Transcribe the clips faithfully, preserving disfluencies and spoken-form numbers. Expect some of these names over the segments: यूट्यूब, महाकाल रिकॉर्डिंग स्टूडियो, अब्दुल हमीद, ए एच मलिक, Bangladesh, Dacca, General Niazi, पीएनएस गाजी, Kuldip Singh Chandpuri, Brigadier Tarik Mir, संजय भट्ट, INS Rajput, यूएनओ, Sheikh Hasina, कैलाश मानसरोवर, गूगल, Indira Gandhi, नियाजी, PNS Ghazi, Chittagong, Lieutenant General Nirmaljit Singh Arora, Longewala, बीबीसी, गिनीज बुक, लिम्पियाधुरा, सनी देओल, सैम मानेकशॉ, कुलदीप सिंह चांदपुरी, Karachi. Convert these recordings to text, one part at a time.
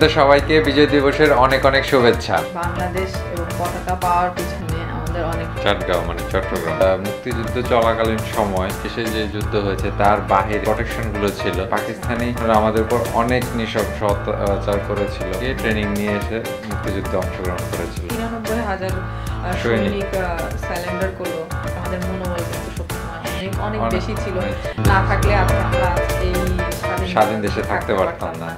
আমাদের সবাইকে বিজয় দিবসের অনেক অনেক শুভেচ্ছা। বাংলাদেশ এবং পতাকা পাওয়ার পিছনে আমাদের অনেক চট্টগ্রাম মানে চট্টগ্রাম মুক্তিযুদ্ধ চলাকালীন সময় এসে যে যুদ্ধ হয়েছে তার বাহিরে প্রোটেকশনগুলো ছিল, পাকিস্তানি আমাদের উপর অনেক নৃশংস অত্যাচার করেছিল, এই ট্রেনিং নিয়ে এসে মুক্তিযুদ্ধে অংশগ্রহণ করেছিল। নিরানব্বই হাজার সৈনিক সারেন্ডার করলো, আমাদের মনোবল কিন্তু সবসময় অনেক অনেক বেশি ছিল, না থাকলে আজকে আমরা এই স্বাধীন দেশে থাকতে পারতাম না।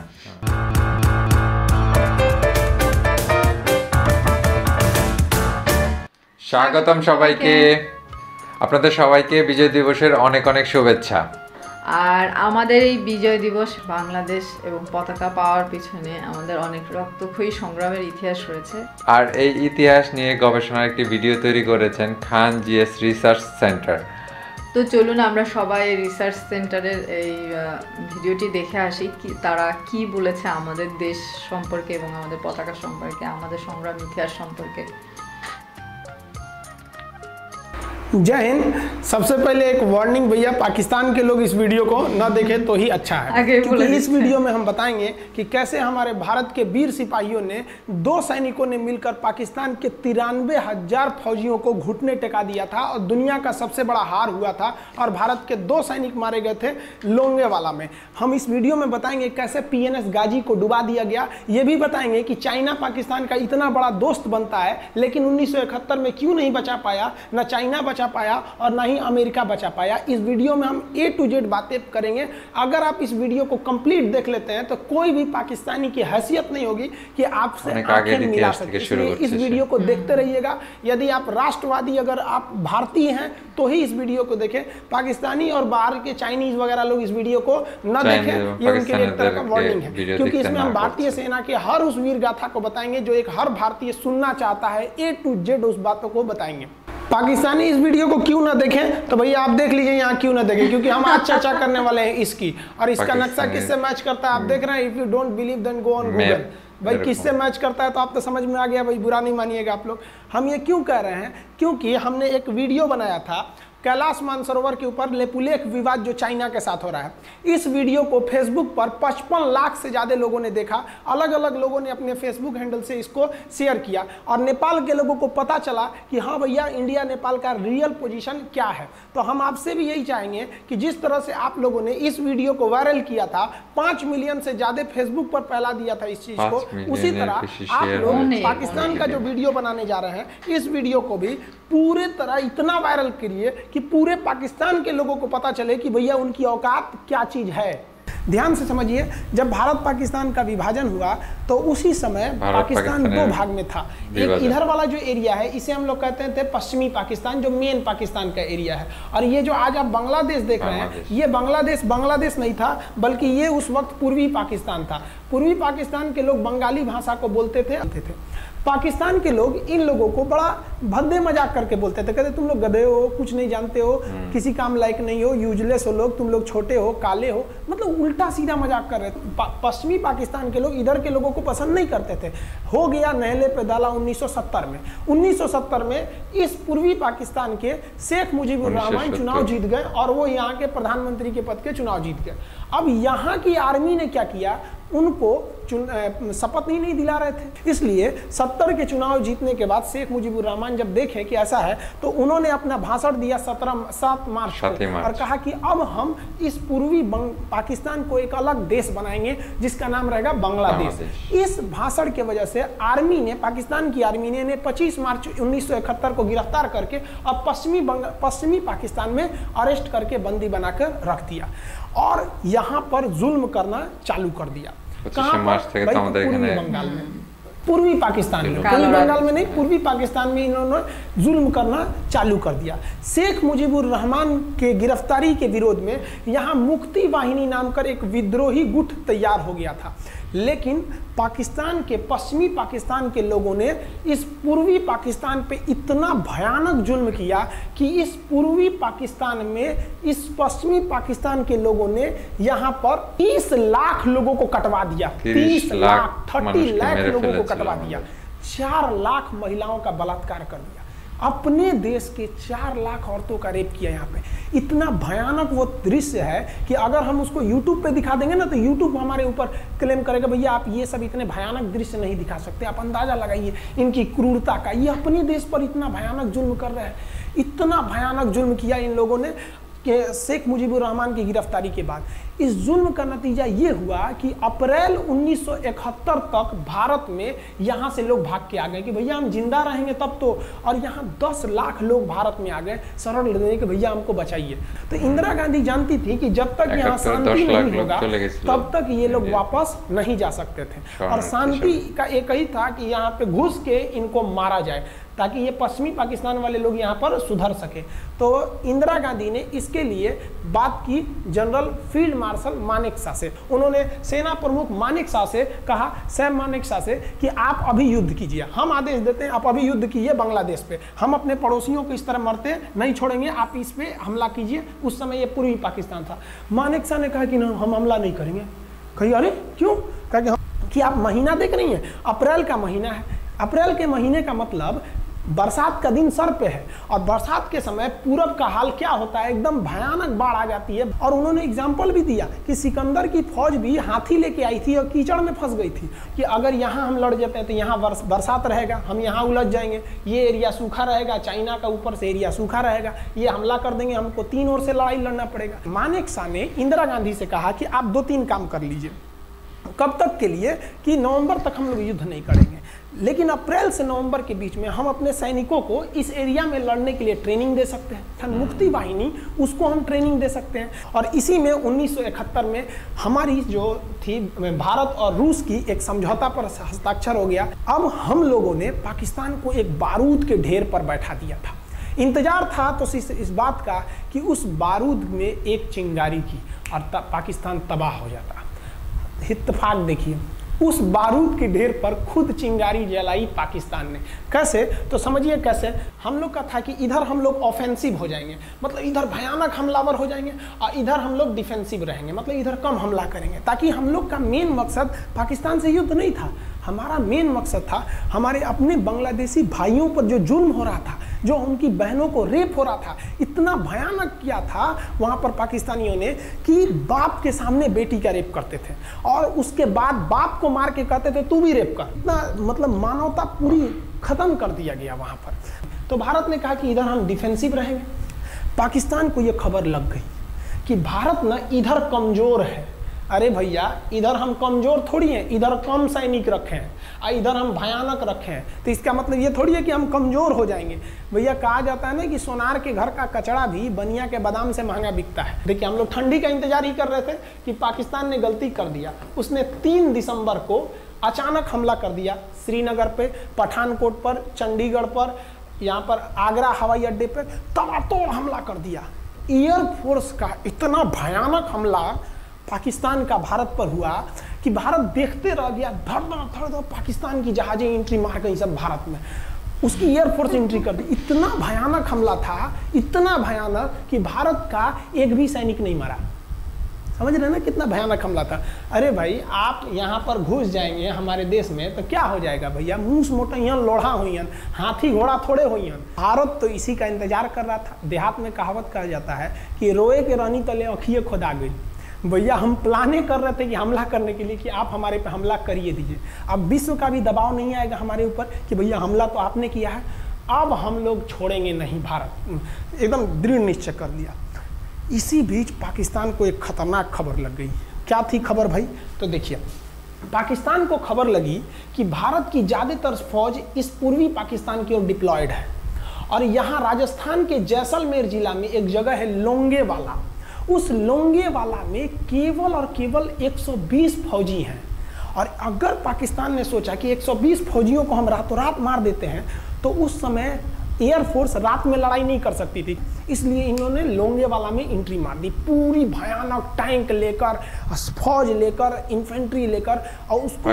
স্বাগতম সবাইকে, আপনাদের সবাইকে বিজয় দিবসের অনেক অনেক শুভেচ্ছা। আর আমাদের এই বিজয় দিবস বাংলাদেশ এবং পতাকা পাওয়ার পিছনে আমাদের অনেক রক্তক্ষয়ী সংগ্রামের ইতিহাস রয়েছে, আর এই ইতিহাস নিয়ে গবেষণার একটি ভিডিও তৈরি করেছেন খান জিএস রিসার্চ সেন্টার। তো চলুন আমরা সবাই রিসার্চ সেন্টারের এই ভিডিওটি দেখে আসি কি তারা কি বলেছে আমাদের দেশ সম্পর্কে এবং আমাদের পতাকা সম্পর্কে, আমাদের সংগ্রাম ইতিহাস সম্পর্কে। जय हिंद। सबसे पहले एक वार्निंग, भैया पाकिस्तान के लोग इस वीडियो को ना देखें तो ही अच्छा है, क्योंकि इस वीडियो में हम बताएंगे कि कैसे हमारे भारत के वीर सिपाहियों ने, दो सैनिकों ने मिलकर पाकिस्तान के तिरानवे हजार फौजियों को घुटने टेका दिया था और दुनिया का सबसे बड़ा हार हुआ था और भारत के दो सैनिक मारे गए थे लोंगेवाला में। हम इस वीडियो में बताएंगे कैसे पी एन एस गाजी को डुबा दिया गया, ये भी बताएंगे कि चाइना पाकिस्तान का इतना बड़ा दोस्त बनता है लेकिन उन्नीस सौ इकहत्तर में क्यों नहीं बचा पाया, न चाइना पाया और ना ही अमेरिका बचा पाया। इस वीडियो में हम ए टू जेड बातें करेंगे। अगर आप इस वीडियो को कंप्लीट देख लेते हैं तो कोई भी पाकिस्तानी की हैसियत नहीं होगी कि आपसे आंखें मिला सके। इस वीडियो को देखते रहिएगा। यदि आप राष्ट्रवादी, अगर आप भारतीय हैं तो ही इस वीडियो को देखें। पाकिस्तानी और बाहर के चाइनीज वगैरह लोग इस वीडियो को न देखें, ये उनके लिए एक तरह का वार्निंग है, क्योंकि इसमें हम भारतीय सेना के हर उस वीर गाथा को बताएंगे जो एक हर भारतीय सुनना चाहता है। ए टू जेड उस बातों को बताएंगे। पाकिस्तानी इस वीडियो को क्यों ना देखें तो भैया आप देख लीजिए, यहाँ क्यों ना देखें, क्योंकि हम आज चर्चा करने वाले हैं इसकी, और इसका नक्शा किससे मैच करता है आप देख रहे हैं। If you don't believe then go on गूगल, भाई किससे मैच करता है तो आप तो समझ में आ गया भाई, बुरा नहीं मानिएगा आप लोग। हम ये क्यों कह रहे हैं, क्योंकि हमने एक वीडियो बनाया था कैलाश मानसरोवर के ऊपर लेपुलेख विवाद जो चाइना के साथ हो रहा है। इस वीडियो को फेसबुक पर पचपन लाख से ज़्यादा लोगों ने देखा, अलग अलग लोगों ने अपने फेसबुक हैंडल से इसको शेयर किया और नेपाल के लोगों को पता चला कि हाँ भैया इंडिया नेपाल का रियल पोजीशन क्या है। तो हम आपसे भी यही चाहेंगे कि जिस तरह से आप लोगों ने इस वीडियो को वायरल किया था, पाँच मिलियन से ज़्यादा फेसबुक पर फैला दिया था इस चीज़ को, उसी तरह आप लोग पाकिस्तान का जो वीडियो बनाने जा रहे हैं इस वीडियो को भी पूरे तरह इतना वायरल करिए कि पूरे पाकिस्तान के लोगों को पता चले कि भैया उनकी औकात क्या चीज़ है। ध्यान से समझिए, जब भारत पाकिस्तान का विभाजन हुआ तो उसी समय पाकिस्तान दो भाग में था। एक इधर वाला जो एरिया है इसे हम लोग कहते थे पश्चिमी पाकिस्तान, जो मेन पाकिस्तान का एरिया है, और ये जो आज आप बांग्लादेश देख रहे हैं ये बांग्लादेश बांग्लादेश नहीं था, बल्कि ये उस वक्त पूर्वी पाकिस्तान था। पूर्वी पाकिस्तान के लोग बंगाली भाषा को बोलते थे, थे। पाकिस्तान के लोग इन लोगों को बड़ा भद्दे मजाक करके बोलते थे, कहते तुम लोग गधे हो, कुछ नहीं जानते हो, किसी काम लायक नहीं हो, यूजलेस हो लोग, तुम लोग छोटे हो, काले हो, मतलब उल्टा सीधा मजाक कर रहे थे। पा, पश्चिमी पाकिस्तान के लोग इधर के लोगों को पसंद नहीं करते थे। हो गया नहले पे डाला उन्नीस सौ सत्तर में। उन्नीस सौ सत्तर में इस पूर्वी पाकिस्तान के शेख मुजीबुर रहमान चुनाव जीत गए और वो यहाँ के प्रधानमंत्री के पद के चुनाव जीत गए। अब यहाँ की आर्मी ने क्या किया, उनको शपथ ही नहीं दिला रहे थे, इसलिए सत्तर के चुनाव जीतने के बाद शेख मुजीबुर रहमान जब देखे कि ऐसा है तो उन्होंने अपना भाषण दिया सत्रह सात मार्च को और कहा कि अब हम इस पूर्वी पाकिस्तान को एक अलग देश बनाएंगे जिसका नाम रहेगा बांग्लादेश। इस भाषण के वजह से आर्मी ने, पाकिस्तान की आर्मी ने, ने पच्चीस मार्च उन्नीस सौ इकहत्तर को गिरफ्तार करके अब पश्चिमी पश्चिमी पाकिस्तान में अरेस्ट करके बंदी बनाकर रख दिया और यहाँ पर जुल्म करना चालू कर दिया। बंगाल में, पूर्वी पाकिस्तान में, पूर्वी बंगाल में नहीं, पूर्वी पाकिस्तान में इन्होंने जुल्म करना चालू कर दिया। शेख मुजीबुर रहमान के गिरफ्तारी के विरोध में यहाँ मुक्ति वाहिनी नाम कर एक विद्रोही गुट तैयार हो गया था, लेकिन पाकिस्तान के पश्चिमी पाकिस्तान के लोगों ने इस पूर्वी पाकिस्तान पे इतना भयानक जुल्म किया कि इस पूर्वी पाकिस्तान में इस पश्चिमी पाकिस्तान के लोगों ने यहाँ पर तीस लाख लोगों को कटवा दिया, तीस लाख, तीस लाख तीस लाख लोगों को कटवा दिया, चार लाख महिलाओं का बलात्कार कर दिया। अपने देश के चार लाख औरतों का रेप किया यहाँ पे। इतना भयानक वो दृश्य है कि अगर हम उसको यूट्यूब पे दिखा देंगे ना तो यूट्यूब हमारे ऊपर क्लेम करेगा भैया आप ये सब इतने भयानक दृश्य नहीं दिखा सकते, आप अंदाजा लगाइए इनकी क्रूरता का। ये अपने देश पर इतना भयानक जुल्म कर रहे हैं, इतना भयानक जुल्म किया इन लोगों ने के शेख मुजीबुर रहमान की गिरफ्तारी के बाद। इस जुल्म का नतीजा ये हुआ कि अप्रैल उन्नीस सौ इकहत्तर तक भारत में यहाँ से लोग भाग के आ गए कि भैया हम जिंदा रहेंगे तब तो, और यहाँ दस लाख लोग भारत में आ गए शरण लेने के, भैया हमको बचाइए। तो इंदिरा गांधी जानती थी कि जब तक यहाँ शांति नहीं होगा तब तक ये लोग वापस नहीं जा सकते थे, और शांति का एक ही था कि यहाँ पे घुस के इनको मारा जाए ताकि ये पश्चिमी पाकिस्तान वाले लोग यहाँ पर सुधर सके। तो इंदिरा गांधी ने इसके लिए बात की जनरल फील्ड मार्शल मानेकशॉ से। उन्होंने सेना प्रमुख मानेकशॉ से कहा, सैम मानेकशॉ से, कि आप अभी युद्ध कीजिए, हम आदेश देते हैं आप अभी युद्ध कीजिए बांग्लादेश पे, हम अपने पड़ोसियों को इस तरह मरते नहीं छोड़ेंगे, आप इस पर हमला कीजिए। उस समय ये पूर्वी पाकिस्तान था। मानेकशॉ ने कहा कि नहीं, हम हमला नहीं करेंगे। कही अरे क्यों? कहा कि आप महीना देख रही हैं, अप्रैल का महीना है, अप्रैल के महीने का मतलब बरसात का दिन सर पे है, और बरसात के समय पूरब का हाल क्या होता है, एकदम भयानक बाढ़ आ जाती है। और उन्होंने एग्जाम्पल भी दिया कि सिकंदर की फौज भी हाथी लेके आई थी और कीचड़ में फंस गई थी कि अगर यहाँ हम लड़ जाते हैं तो यहाँ बरसात रहेगा, हम यहाँ उलझ जाएंगे, ये एरिया सूखा रहेगा, चाइना का ऊपर से एरिया सूखा रहेगा, ये हमला कर देंगे, हमको तीन ओर से लड़ाई लड़ना पड़ेगा। मानेकशॉ ने इंदिरा गांधी से कहा कि आप दो तीन काम कर लीजिए, कब तक के लिए कि नवंबर तक हम लोग युद्ध नहीं करेंगे, लेकिन अप्रैल से नवंबर के बीच में हम अपने सैनिकों को इस एरिया में लड़ने के लिए ट्रेनिंग दे सकते हैं, मुक्ति वाहिनी उसको हम ट्रेनिंग दे सकते हैं। और इसी में उन्नीस सौ इकहत्तर में हमारी जो थी भारत और रूस की एक समझौता पर हस्ताक्षर हो गया। अब हम लोगों ने पाकिस्तान को एक बारूद के ढेर पर बैठा दिया था। इंतजार था तो इस बात का कि उस बारूद में एक चिंगारी की और पाकिस्तान तबाह हो जाता। इत्तेफाक देखिए, उस बारूद के ढेर पर खुद चिंगारी जलाई पाकिस्तान ने। कैसे? तो समझिए कैसे। हम लोग का था कि इधर हम लोग ऑफेंसिव हो जाएंगे, मतलब इधर भयानक हमलावर हो जाएंगे, और इधर हम लोग डिफेंसिव रहेंगे, मतलब इधर कम हमला करेंगे, ताकि हम लोग का मेन मकसद पाकिस्तान से युद्ध नहीं था। हमारा मेन मकसद था हमारे अपने बांग्लादेशी भाइयों पर जो जुल्म हो रहा था, जो उनकी बहनों को रेप हो रहा था, इतना भयानक किया था वहाँ पर पाकिस्तानियों ने कि बाप के सामने बेटी का रेप करते थे और उसके बाद बाप को मार के कहते थे तू भी रेप कर। इतना मतलब मानवता पूरी खत्म कर दिया गया वहाँ पर। तो भारत ने कहा कि इधर हम डिफेंसिव रहेंगे। पाकिस्तान को ये खबर लग गई कि भारत ना इधर कमज़ोर है। अरे भैया, इधर हम कमज़ोर थोड़ी हैं, इधर कम सैनिक रखें और इधर हम भयानक रखें, तो इसका मतलब ये थोड़ी है कि हम कमज़ोर हो जाएंगे। भैया कहा जाता है ना कि सोनार के घर का कचड़ा भी बनिया के बादाम से महंगा बिकता है। देखिए, हम लोग ठंडी का इंतजार ही कर रहे थे कि पाकिस्तान ने गलती कर दिया। उसने तीन दिसंबर को अचानक हमला कर दिया श्रीनगर पर, पठानकोट पर, चंडीगढ़ पर, यहाँ पर आगरा हवाई अड्डे पर ताबड़तोड़ हमला कर दिया। एयरफोर्स का इतना भयानक हमला पाकिस्तान का भारत पर हुआ कि भारत देखते रह गया। धड़धड़ धड़धड़ पाकिस्तान की जहाजें एंट्री मार गई सब भारत में, उसकी एयरफोर्स एंट्री कर दी। इतना भयानक हमला था, इतना भयानक कि भारत का एक भी सैनिक नहीं मरा। समझ रहे ना कितना भयानक हमला था। अरे भाई, आप यहाँ पर घुस जाएंगे हमारे देश में तो क्या हो जाएगा भैया? मूस मोटैन लोढ़ा हुईन, हाथी घोड़ा थोड़े हुईन। भारत तो इसी का इंतजार कर रहा था। देहात में कहावत कहा जाता है कि रोए के रानी तले अखिए खुदा गई। भैया हम प्लाने कर रहे थे कि हमला करने के लिए कि आप हमारे पे हमला करिए दीजिए। अब विश्व का भी दबाव नहीं आएगा हमारे ऊपर कि भैया हमला तो आपने किया है, अब हम लोग छोड़ेंगे नहीं। भारत एकदम दृढ़ निश्चय कर लिया। इसी बीच पाकिस्तान को एक खतरनाक खबर लग गई। क्या थी खबर भाई? तो देखिए, पाकिस्तान को खबर लगी कि भारत की ज़्यादातर फौज इस पूर्वी पाकिस्तान की ओर डिप्लॉयड है, और यहाँ राजस्थान के जैसलमेर जिला में एक जगह है लोंगेवाला। उस लोंगेवाला में केवल और केवल एक सौ बीस फौजी हैं, और अगर पाकिस्तान ने सोचा कि एक सौ बीस फौजियों को हम रातों रात मार देते हैं तो उस समय एयरफोर्स रात में लड़ाई नहीं कर सकती थी, इसलिए इन्होंने लोंगेवाला में एंट्री मार दी पूरी भयानक टैंक लेकर, फौज लेकर, इन्फेंट्री लेकर, और उसको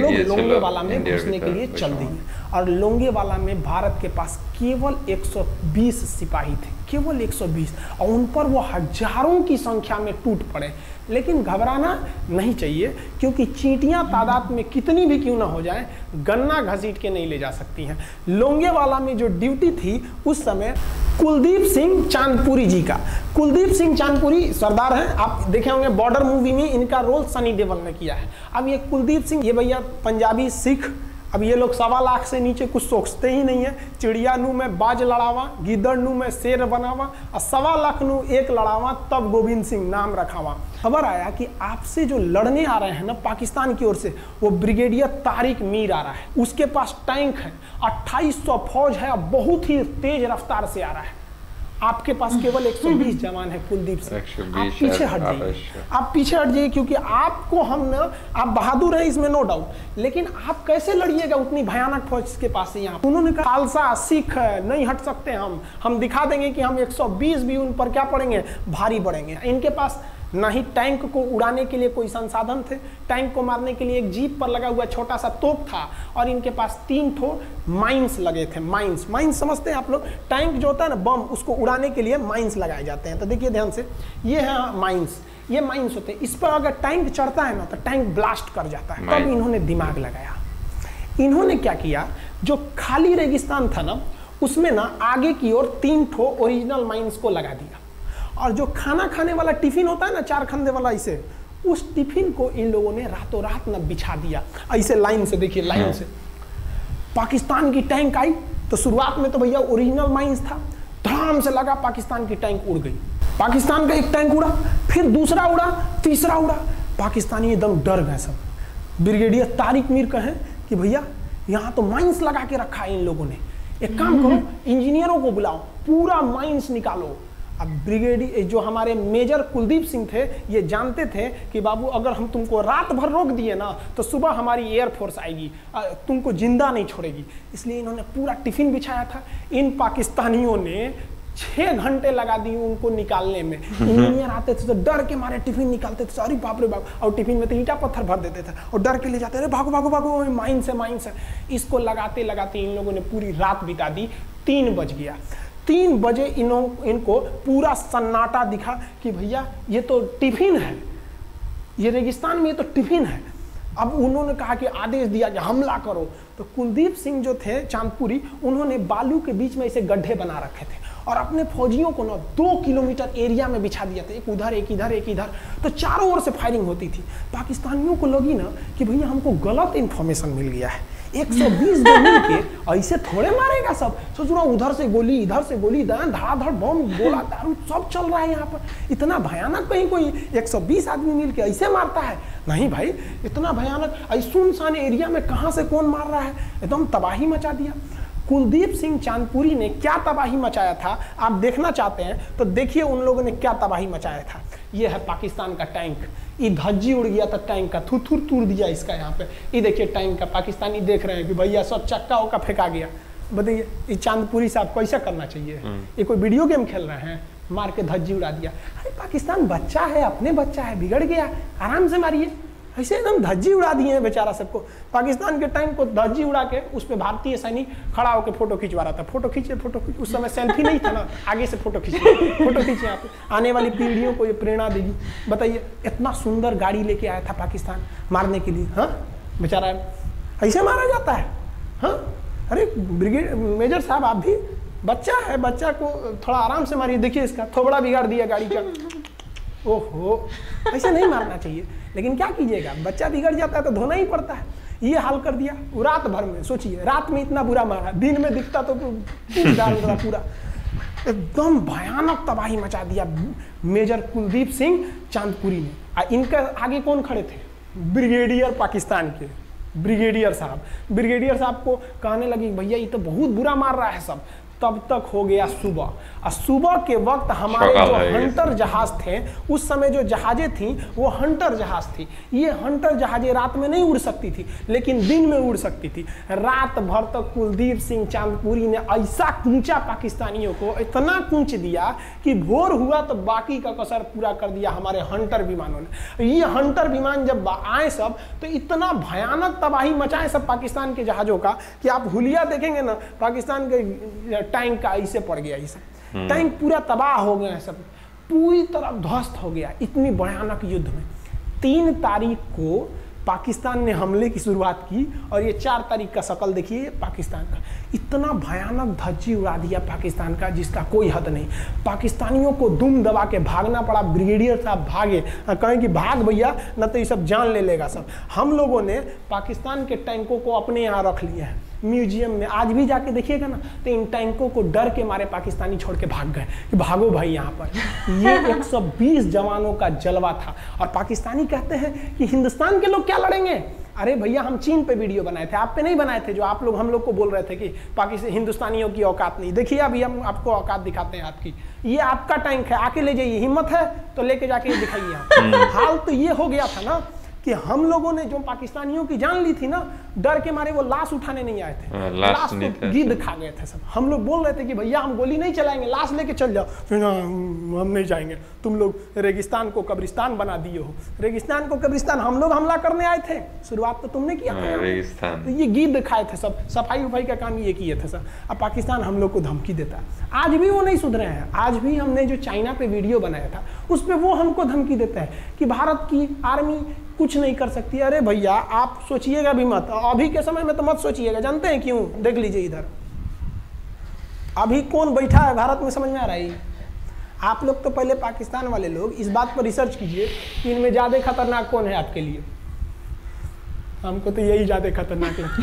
लोंगेवाला में घुसने के लिए चल दी। और लोंगेवाला में भारत के पास केवल एक सौ बीस सिपाही थे, केवल एक सौ बीस, और उन पर वो हजारों की संख्या में टूट पड़े। लेकिन घबराना नहीं चाहिए, क्योंकि चींटियां तादाद में कितनी भी क्यों ना हो जाएं, गन्ना घसीट के नहीं ले जा सकती हैं। लोंगेवाला में जो ड्यूटी थी उस समय कुलदीप सिंह चांदपुरी जी का, कुलदीप सिंह चांदपुरी सरदार हैं, आप देखे होंगे बॉर्डर मूवी में इनका रोल सनी देओल ने किया है। अब ये कुलदीप सिंह, ये भैया पंजाबी सिख, अब ये लोग सवा लाख से नीचे कुछ सोचते ही नहीं है। चिड़िया नू में बाज लड़ावा, गिदड़ नू में शेर बनावा, और सवा लाख नू एक लड़ावा, तब गोविंद सिंह नाम रखावा। खबर आया कि आपसे जो लड़ने आ रहे हैं ना पाकिस्तान की ओर से, वो ब्रिगेडियर तारिक मीर आ रहा है, उसके पास टैंक है, अट्ठाईस सौ फौज है, बहुत ही तेज रफ्तार से आ रहा है। आपके पास केवल एक सौ बीस जवान है कुलदीप सिंह, आप पीछे हट जाइए, आप पीछे हट जाइए, क्योंकि आपको हम न, आप बहादुर हैं इसमें नो डाउट, लेकिन आप कैसे लड़िएगा उतनी भयानक फौज के पास से। यहाँ उन्होंने कहा खालसा सिख नहीं हट सकते, हम हम दिखा देंगे कि हम एक सौ बीस भी उन पर क्या पड़ेंगे, भारी पड़ेंगे। इनके पास ना ही टैंक को उड़ाने के लिए कोई संसाधन थे, टैंक को मारने के लिए एक जीप पर लगा हुआ छोटा सा तोप था, और इनके पास तीन ठो माइंस लगे थे। माइंस माइंस समझते हैं आप लोग, टैंक जो होता है ना बम, उसको उड़ाने के लिए माइंस लगाए जाते हैं। तो देखिए ध्यान से, ये है माइंस, ये माइंस होते हैं, इस पर अगर टैंक चढ़ता है ना तो टैंक ब्लास्ट कर जाता है। तब इन्होंने दिमाग लगाया, इन्होंने क्या किया, जो खाली रेगिस्तान था ना उसमें ना आगे की ओर तीन ठो ओरिजिनल माइंस को लगा दिया, और जो खाना खाने वाला टिफिन होता है ना चार खंदे वाला, इसे उस टिफिन को इन लोगों ने रातों रात ना बिछा दिया ऐसे लाइन से। देखिए लाइन से पाकिस्तान की टैंक आई, तो शुरुआत में तो भैया ओरिजिनल माइंस था, धड़ाम से लगा, पाकिस्तान की टैंक उड़ गई, पाकिस्तान का एक टैंक उड़ा, फिर दूसरा उड़ा, तीसरा उड़ा। पाकिस्तानी एकदम डर गए सब। ब्रिगेडियर तारिक मीर कहें कि भैया यहाँ तो माइंस लगा के रखा है इन लोगों ने, एक काम करो इंजीनियरों को बुलाओ, पूरा माइंस निकालो। अब ब्रिगेडियर जो हमारे मेजर कुलदीप सिंह थे, ये जानते थे कि बाबू अगर हम तुमको रात भर रोक दिए ना तो सुबह हमारी एयरफोर्स आएगी, तुमको जिंदा नहीं छोड़ेगी, इसलिए इन्होंने पूरा टिफिन बिछाया था। इन पाकिस्तानियों ने छः घंटे लगा दिए उनको निकालने में। इंजीनियर आते थे तो डर के मारे टिफिन निकालते थे, अरे बाप रे बाप, और टिफिन में तो ईंटा पत्थर भर देते थे, और डर के ले जाते, अरे भागो भागो भागो, माइंस है माइंस है। इसको लगाते लगाते इन लोगों ने पूरी रात बिता दी, तीन बज गया। तीन बजे इनों इनको पूरा सन्नाटा दिखा कि भैया ये तो टिफिन है, ये रेगिस्तान में ये तो टिफिन है। अब उन्होंने कहा कि आदेश दिया कि हमला करो। तो कुलदीप सिंह जो थे चांदपुरी, उन्होंने बालू के बीच में ऐसे गड्ढे बना रखे थे, और अपने फौजियों को ना दो किलोमीटर एरिया में बिछा दिया था, एक उधर एक इधर एक इधर, तो चारों ओर से फायरिंग होती थी। पाकिस्तानियों को लगी ना कि भैया हमको गलत इन्फॉर्मेशन मिल गया है, एक सौ बीस गोली के ऐसे थोड़े मारेगा सब, सोच रहा उधर से गोली इधर से गोली, धड़ाधड़ बम गोला दारू सब चल रहा है यहाँ पर, इतना भयानक कहीं कोई एक सौ बीस आदमी मिल के ऐसे मारता है? नहीं भाई, इतना भयानक सुनसान एरिया में कहाँ से कौन मार रहा है, एकदम तबाही मचा दिया। कुलदीप सिंह चांदपुरी ने क्या तबाही मचाया था आप देखना चाहते हैं तो देखिए उन लोगों ने क्या तबाही मचाया था। ये है पाकिस्तान का टैंक, ये धज्जी उड़ गया था टैंक का, थुथुर तूर दिया इसका यहाँ पे। ये देखिए टैंक का, पाकिस्तानी देख रहे हैं कि भैया सब चक्का उक्का फेंका गया। बताइए ये चांदपुरी साहब को ऐसा करना चाहिए? ये कोई वीडियो गेम खेल रहे हैं? मार के धज्जी उड़ा दिया। अरे पाकिस्तान बच्चा है, अपने बच्चा है, बिगड़ गया, आराम से मारिए, ऐसे एकदम धज्जी उड़ा दिए हैं बेचारा सबको। पाकिस्तान के टैंक को धज्जी उड़ा के उस पर भारतीय सैनिक खड़ा होकर फोटो खिंचवा रहा था, फोटो खींचे फोटो खींचे, उस समय सेल्फी नहीं था ना, आगे से फोटो खींचे फोटो खींचे। यहाँ पे आने वाली पीढ़ियों को ये प्रेरणा देगी। बताइए इतना सुंदर गाड़ी लेके आया था पाकिस्तान मारने के लिए, हाँ बेचारा ऐसे मारा जाता है? हाँ, अरे ब्रिगेड मेजर साहब आप भी बच्चा है, बच्चा को थोड़ा आराम से मारिए। देखिए इसका थोबड़ा बिगाड़ दिया गाड़ी का, ओहो ऐसे नहीं मारना चाहिए, लेकिन क्या कीजिएगा, बच्चा बिगड़ जाता है तो धोना ही पड़ता है। ये हाल कर दिया रात भर में, सोचिए रात में इतना बुरा मारा, दिन में दिखता तो पूरा एकदम भयानक तबाही मचा दिया मेजर कुलदीप सिंह चांदपुरी ने। आ, इनके आगे कौन खड़े थे? ब्रिगेडियर पाकिस्तान के ब्रिगेडियर साहब। ब्रिगेडियर साहब को कहने लगे भैया ये तो बहुत बुरा मार रहा है सब। तब तक हो गया सुबह, और सुबह के वक्त हमारे जो हंटर जहाज थे, उस समय जो जहाजें थीं वो हंटर जहाज थी। ये हंटर जहाजें रात में नहीं उड़ सकती थी, लेकिन दिन में उड़ सकती थी। रात भर तक कुलदीप सिंह चांदपुरी ने ऐसा कूंचा पाकिस्तानियों को, इतना कूंच दिया कि भोर हुआ तो बाकी का कसर पूरा कर दिया हमारे हंटर विमानों ने। ये हंटर विमान जब आए सब तो इतना भयानक तबाही मचाए सब पाकिस्तान के जहाज़ों का कि आप हुलिया देखेंगे ना, पाकिस्तान के टैंक का ऐसे पड़ गया। ये सब टैंक पूरा तबाह हो गया, सब पूरी तरह ध्वस्त हो गया इतनी भयानक युद्ध में। तीन तारीख को पाकिस्तान ने हमले की शुरुआत की और ये चार तारीख का शकल देखिए पाकिस्तान का, इतना भयानक धज्जी उड़ा दिया पाकिस्तान का जिसका कोई हद नहीं। पाकिस्तानियों को दुम दबा के भागना पड़ा, ब्रिगेडियर साहब भागे, कहें कि भाग भैया न तो ये सब जान ले लेगा सब। हम लोगों ने पाकिस्तान के टैंकों को अपने यहाँ रख लिया है म्यूजियम में, आज भी जाके देखिएगा ना तो इन टैंकों को डर के मारे पाकिस्तानी छोड़ के भाग गए कि भागो भाई यहाँ पर। ये एक सौ बीस जवानों का जलवा था। और पाकिस्तानी कहते हैं कि हिंदुस्तान के लोग क्या लड़ेंगे, अरे भैया हम चीन पे वीडियो बनाए थे, आप पे नहीं बनाए थे, जो आप लोग हम लोग को बोल रहे थे कि पाकिस्तान हिंदुस्तानियों की औकात नहीं। देखिए अभी हम आपको औकात दिखाते हैं आपकी, ये आपका टैंक है आके ले जाइए, हिम्मत है तो लेके जाके दिखाइए आप। हाल तो ये हो गया था ना कि हम लोगों ने जो पाकिस्तानियों की जान ली थी ना, डर के मारे वो लाश उठाने नहीं आए थे, लाश को गिद्ध खा गए थे सब। हम लोग बोल रहे थे कि भैया हम गोली नहीं चलाएंगे, लाश लेके चल जाओ, फिर हम नहीं जाएंगे, तुम लोग रेगिस्तान को कब्रिस्तान बना दिए हो। रेगिस्तान को कब्रिस्तान, हम लोग हमला करने आए थे, शुरुआत तो तुमने किया था रेगिस्तान, ये गिद्ध खाए थे सब, सफाई उफाई का काम ये किए थे सब। अब पाकिस्तान हम लोग को धमकी देता, आज भी वो नहीं सुधरे हैं। आज भी हमने जो चाइना पे वीडियो बनाया था उस पर वो हमको धमकी देता है कि भारत की आर्मी कुछ नहीं कर सकती। अरे भैया आप सोचिएगा भी मत, अभी के समय में तो मत सोचिएगा, जानते हैं क्यों, देख लीजिए इधर अभी कौन बैठा है भारत में, समझ में आ रहा है। आप लोग तो पहले पाकिस्तान वाले लोग इस बात पर रिसर्च कीजिए कि इनमें ज़्यादा खतरनाक कौन है आपके लिए, हमको तो यही ज़्यादा खतरनाक लगता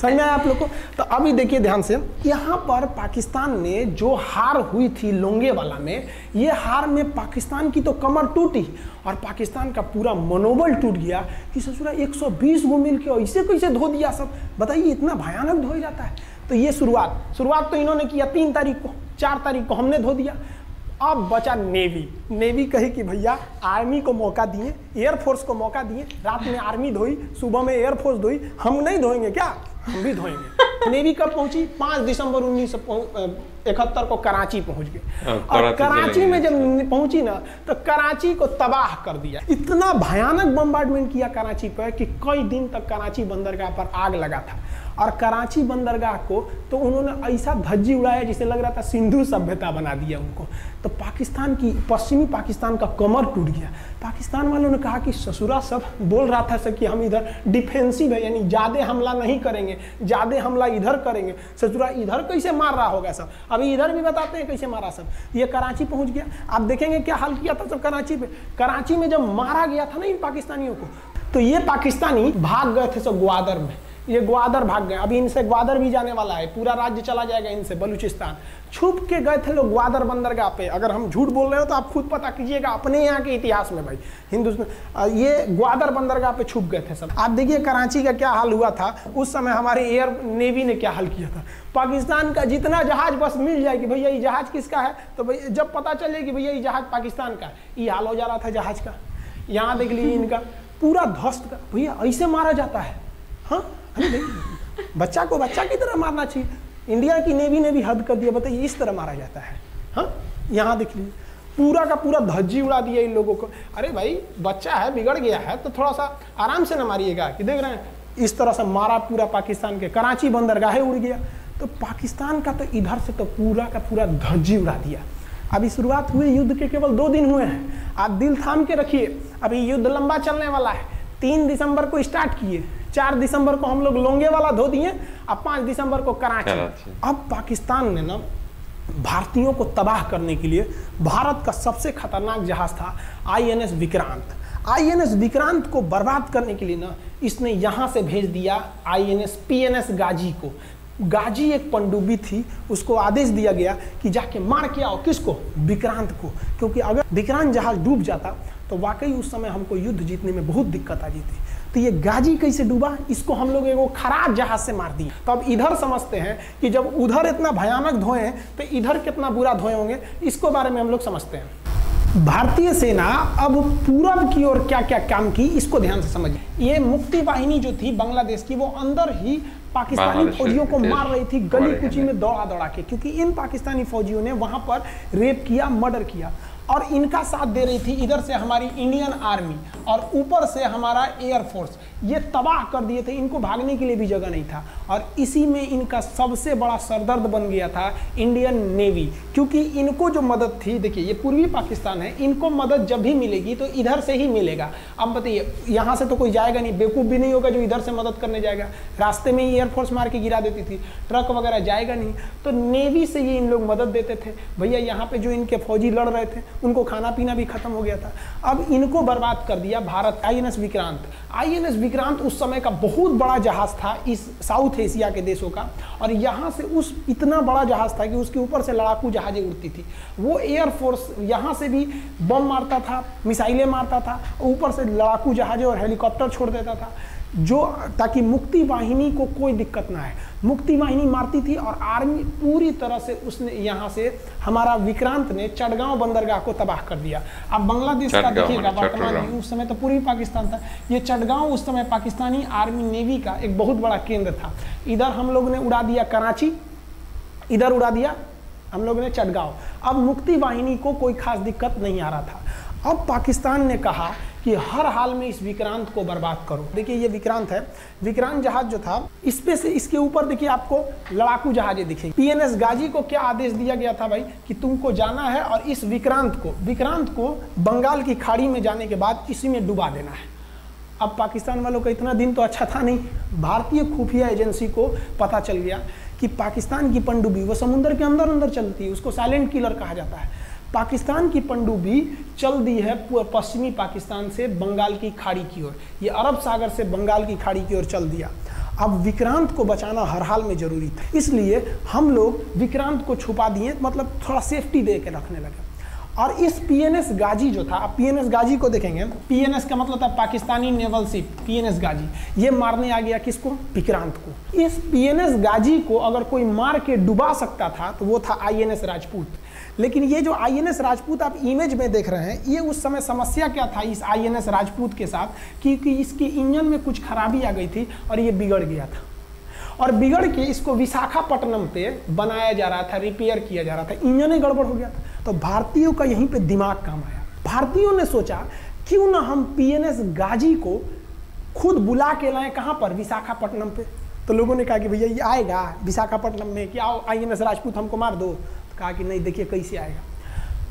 समझ में आया आप लोग को। तो अभी देखिए ध्यान से, यहाँ पर पाकिस्तान ने जो हार हुई थी लोंगेवाला में, ये हार में पाकिस्तान की तो कमर टूटी और पाकिस्तान का पूरा मनोबल टूट गया कि ससुरा एक सौ बीस गो मिल के ऐसे कैसे धो दिया सब, बताइए इतना भयानक धोया जाता है। तो ये शुरुआत शुरुआत तो इन्होंने किया तीन तारीख को, चार तारीख को हमने धो दिया। अब बचा नेवी, नेवी कहे कि भैया आर्मी को मौका दिए, एयरफोर्स को मौका दिए, रात में आर्मी धोई, सुबह में एयरफोर्स धोई, हम नहीं धोएंगे क्या, हम भी धोएंगे। नेवी कब पहुंची, पाँच दिसंबर उन्नीस सौ इकहत्तर को कराची पहुंच गए। और कराची में जब पहुंची ना तो कराची को तबाह कर दिया, इतना भयानक बम्बार्डमेंट किया कराची पर कि कई दिन तक कराची बंदरगाह पर आग लगा था। और कराची बंदरगाह को तो उन्होंने ऐसा धज्जी उड़ाया जिसे लग रहा था सिंधु सभ्यता बना दिया उनको। तो पाकिस्तान की पश्चिमी पाकिस्तान का कमर टूट गया। पाकिस्तान वालों ने कहा कि ससुरा सब बोल रहा था सर कि हम इधर डिफेंसिव है, यानी ज़्यादा हमला नहीं करेंगे, ज़्यादा हमला इधर करेंगे, ससुरा इधर कैसे मार रहा होगा सब, अभी इधर भी बताते हैं कैसे मारा सब। ये कराची पहुंच गया, आप देखेंगे क्या हाल किया था सब कराची पे। कराची में जब मारा गया था ना इन पाकिस्तानियों को, तो ये पाकिस्तानी भाग गए थे सब ग्वादर में, ये ग्वादर भाग गए। अभी इनसे ग्वादर भी जाने वाला है, पूरा राज्य चला जाएगा इनसे, बलूचिस्तान। छुप के गए थे लोग ग्वादर बंदरगाह पे। अगर हम झूठ बोल रहे हो तो आप खुद पता कीजिएगा अपने यहाँ के इतिहास में भाई, हिंदुस्तान। ये ग्वादर बंदरगाह पे छुप गए थे सब। आप देखिए कराची का क्या हाल हुआ था उस समय, हमारे एयर नेवी ने क्या हाल किया था। पाकिस्तान का जितना जहाज बस मिल जाए कि भैया ये जहाज किसका है, तो भैया जब पता चले कि भैया ये जहाज पाकिस्तान का, ये हाल हो जा रहा था जहाज का। यहाँ देख लीजिए इनका पूरा ध्वस्त, भैया ऐसे मारा जाता है, हाँ बच्चा को बच्चा की तरह मारना चाहिए। इंडिया की नेवी ने भी हद कर दिया, बताइए इस तरह मारा जाता है। हाँ यहाँ देख लीजिए पूरा का पूरा धज्जी उड़ा दिया इन लोगों को। अरे भाई बच्चा है, बिगड़ गया है तो थोड़ा सा आराम से ना मारिएगा, कि देख रहे हैं इस तरह से मारा पूरा पाकिस्तान के। कराची बंदरगाह उड़ गया, तो पाकिस्तान का तो इधर से तो पूरा का पूरा धज्जी उड़ा दिया। अभी शुरुआत हुई युद्ध के केवल दो दिन हुए हैं, आप दिल थाम के रखिए, अभी युद्ध लंबा चलने वाला है। तीन दिसंबर को स्टार्ट किए, चार दिसंबर को हम लोग लोंगेवाला धो दिए, अब पाँच दिसंबर को कराची। अब पाकिस्तान ने ना भारतीयों को तबाह करने के लिए भारत का सबसे खतरनाक जहाज था आईएनएस विक्रांत, आईएनएस विक्रांत को बर्बाद करने के लिए ना इसने यहाँ से भेज दिया आईएनएस पीएनएस गाजी को। गाजी एक पनडुब्बी थी, उसको आदेश दिया गया कि जाके मार के आओ किसको, विक्रांत को, क्योंकि अगर विक्रांत जहाज डूब जाता तो वाकई उस समय हमको युद्ध जीतने में बहुत दिक्कत आ जाती। तो ये गाजी कैसे डूबा, इसको हम लोग एगो खराब जहाज से मार दिए। तो अब इधर समझते हैं कि जब उधर इतना भयानक धोए तो इधर कितना बुरा धोए होंगे, इसको बारे में हम लोग समझते हैं। भारतीय सेना अब पूरब की ओर क्या क्या काम की, इसको ध्यान से समझिए। ये मुक्ति वाहिनी जो थी बांग्लादेश की, वो अंदर ही पाकिस्तानी फौजियों को मार रही थी गली कुची में दौड़ा दौड़ा के, क्योंकि इन पाकिस्तानी फौजियों ने वहां पर रेप किया, मर्डर किया। और इनका साथ दे रही थी इधर से हमारी इंडियन आर्मी और ऊपर से हमारा एयरफोर्स। ये तबाह कर दिए थे, इनको भागने के लिए भी जगह नहीं था। और इसी में इनका सबसे बड़ा सरदर्द बन गया था इंडियन नेवी, क्योंकि इनको जो मदद थी, देखिए ये पूर्वी पाकिस्तान है, इनको मदद जब भी मिलेगी तो इधर से ही मिलेगा। अब बताइए यहाँ से तो कोई जाएगा नहीं, बेवकूफ़ भी नहीं होगा जो इधर से मदद करने जाएगा, रास्ते में ही एयरफोर्स मार के गिरा देती थी, ट्रक वगैरह जाएगा नहीं, तो नेवी से ये इन लोग मदद देते थे। भैया यहाँ पर जो इनके फौजी लड़ रहे थे उनको खाना पीना भी खत्म हो गया था, अब इनको बर्बाद कर दिया भारत। आईएनएस विक्रांत, आईएनएस विक्रांत उस समय का बहुत बड़ा जहाज था इस साउथ एशिया के देशों का, और यहाँ से उस इतना बड़ा जहाज था कि उसके ऊपर से लड़ाकू जहाजें उड़ती थी। वो एयरफोर्स यहाँ से भी बम मारता था, मिसाइलें मारता था, ऊपर से लड़ाकू जहाजें और हेलीकॉप्टर छोड़ देता था, जो ताकि मुक्ति वाहिनी को कोई दिक्कत ना आए। मुक्ति वाहिनी मारती थी और आर्मी पूरी तरह से उसने यहाँ से हमारा विक्रांत ने चटगांव बंदरगाह को तबाह कर दिया। अब बांग्लादेश का देखिएगा वर्तमान, उस समय तो पूर्वी पाकिस्तान था, ये चटगांव उस समय पाकिस्तानी आर्मी नेवी का एक बहुत बड़ा केंद्र था। इधर हम लोग ने उड़ा दिया कराची, इधर उड़ा दिया हम लोग ने चटगांव। अब मुक्ति वाहिनी को कोई खास दिक्कत नहीं आ रहा था। अब पाकिस्तान ने कहा कि हर हाल में इस विक्रांत को बर्बाद करो। देखिए ये विक्रांत है, विक्रांत जहाज जो था इस पे से इसके ऊपर देखिए आपको लड़ाकू जहाजें दिखेंगी। पीएनएस गाजी को क्या आदेश दिया गया था भाई कि तुमको जाना है और इस विक्रांत को विक्रांत को बंगाल की खाड़ी में जाने के बाद इसी में डुबा देना है। अब पाकिस्तान वालों का इतना दिन तो अच्छा था नहीं, भारतीय खुफिया एजेंसी को पता चल गया कि पाकिस्तान की पनडुब्बी वो समुद्र के अंदर अंदर चलती है, उसको साइलेंट किलर कहा जाता है। पाकिस्तान की पनडुब्बी चल दी है पश्चिमी पाकिस्तान से बंगाल की खाड़ी की ओर, ये अरब सागर से बंगाल की खाड़ी की ओर चल दिया। अब विक्रांत को बचाना हर हाल में ज़रूरी था, इसलिए हम लोग विक्रांत को छुपा दिए, मतलब थोड़ा सेफ्टी दे के रखने लगे। और इस पीएनएस गाजी जो था, आप पीएनएस गाजी को देखेंगे, पीएनएस का मतलब था Pakistani naval ship, पीएनएस गाजी, ये मारने आ गया किसको, विक्रांत को। इस पीएनएस गाजी को अगर कोई मार के डुबा सकता था तो वो था आईएनएस राजपूत। लेकिन ये जो आईएनएस राजपूत आप इमेज में देख रहे हैं, ये उस समय समस्या क्या था इस आईएनएस राजपूत के साथ, क्योंकि इसके इंजन में कुछ खराबी आ गई थी और ये बिगड़ गया था, और बिगड़ के इसको विशाखापट्टनम पे बनाया जा रहा था, रिपेयर किया जा रहा था, इंजन ही गड़बड़ हो गया था। तो भारतीयों का यहीं पे दिमाग काम आया, भारतीयों ने सोचा क्यों ना हम पीएनएस गाजी को खुद बुला के लाएं, कहाँ पर, विशाखापट्टनम पे। तो लोगों ने कहा कि भैया ये आएगा विशाखापट्टनम में कि आओ आईएनएस राजपूत हमको मार दो, तो कहा कि नहीं देखिए कैसे आएगा।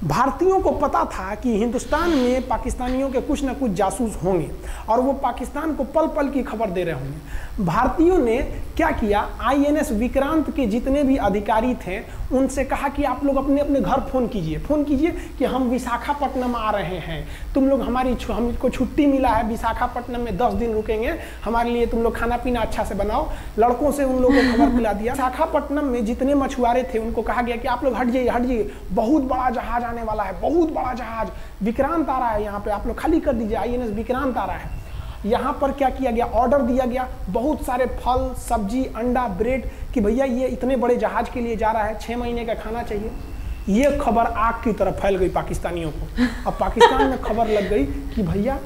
भारतीयों को पता था कि हिंदुस्तान में पाकिस्तानियों के कुछ ना कुछ जासूस होंगे और वो पाकिस्तान को पल पल की खबर दे रहे होंगे। भारतीयों ने क्या किया, आईएनएस विक्रांत के जितने भी अधिकारी थे उनसे कहा कि आप लोग अपने अपने घर फ़ोन कीजिए, फ़ोन कीजिए कि हम विशाखापट्टनम आ रहे हैं, तुम लोग हमारी हमको छुट्टी मिला है, विशाखापट्टनम में दस दिन रुकेंगे, हमारे लिए तुम लोग खाना पीना अच्छा से बनाओ। लड़कों से उन लोगों को खबर मिला दिया। विशाखापट्टनम में जितने मछुआरे थे उनको कहा गया कि आप लोग हट जाइए हट जाइए, बहुत बड़ा जहाज आने वाला है, बहुत बड़ा जहाज विक्रांत आ रहा है, यहाँ पर आप लोग खाली कर दीजिए, आई एन एस विक्रांत आ रहा है। यहाँ पर क्या किया गया, ऑर्डर दिया गया बहुत सारे फल सब्जी अंडा ब्रेड कि भैया ये इतने बड़े जहाज के लिए जा रहा है, छः महीने का खाना चाहिए। ये खबर आग की तरह फैल गई पाकिस्तानियों को। अब पाकिस्तान में खबर लग गई कि भैया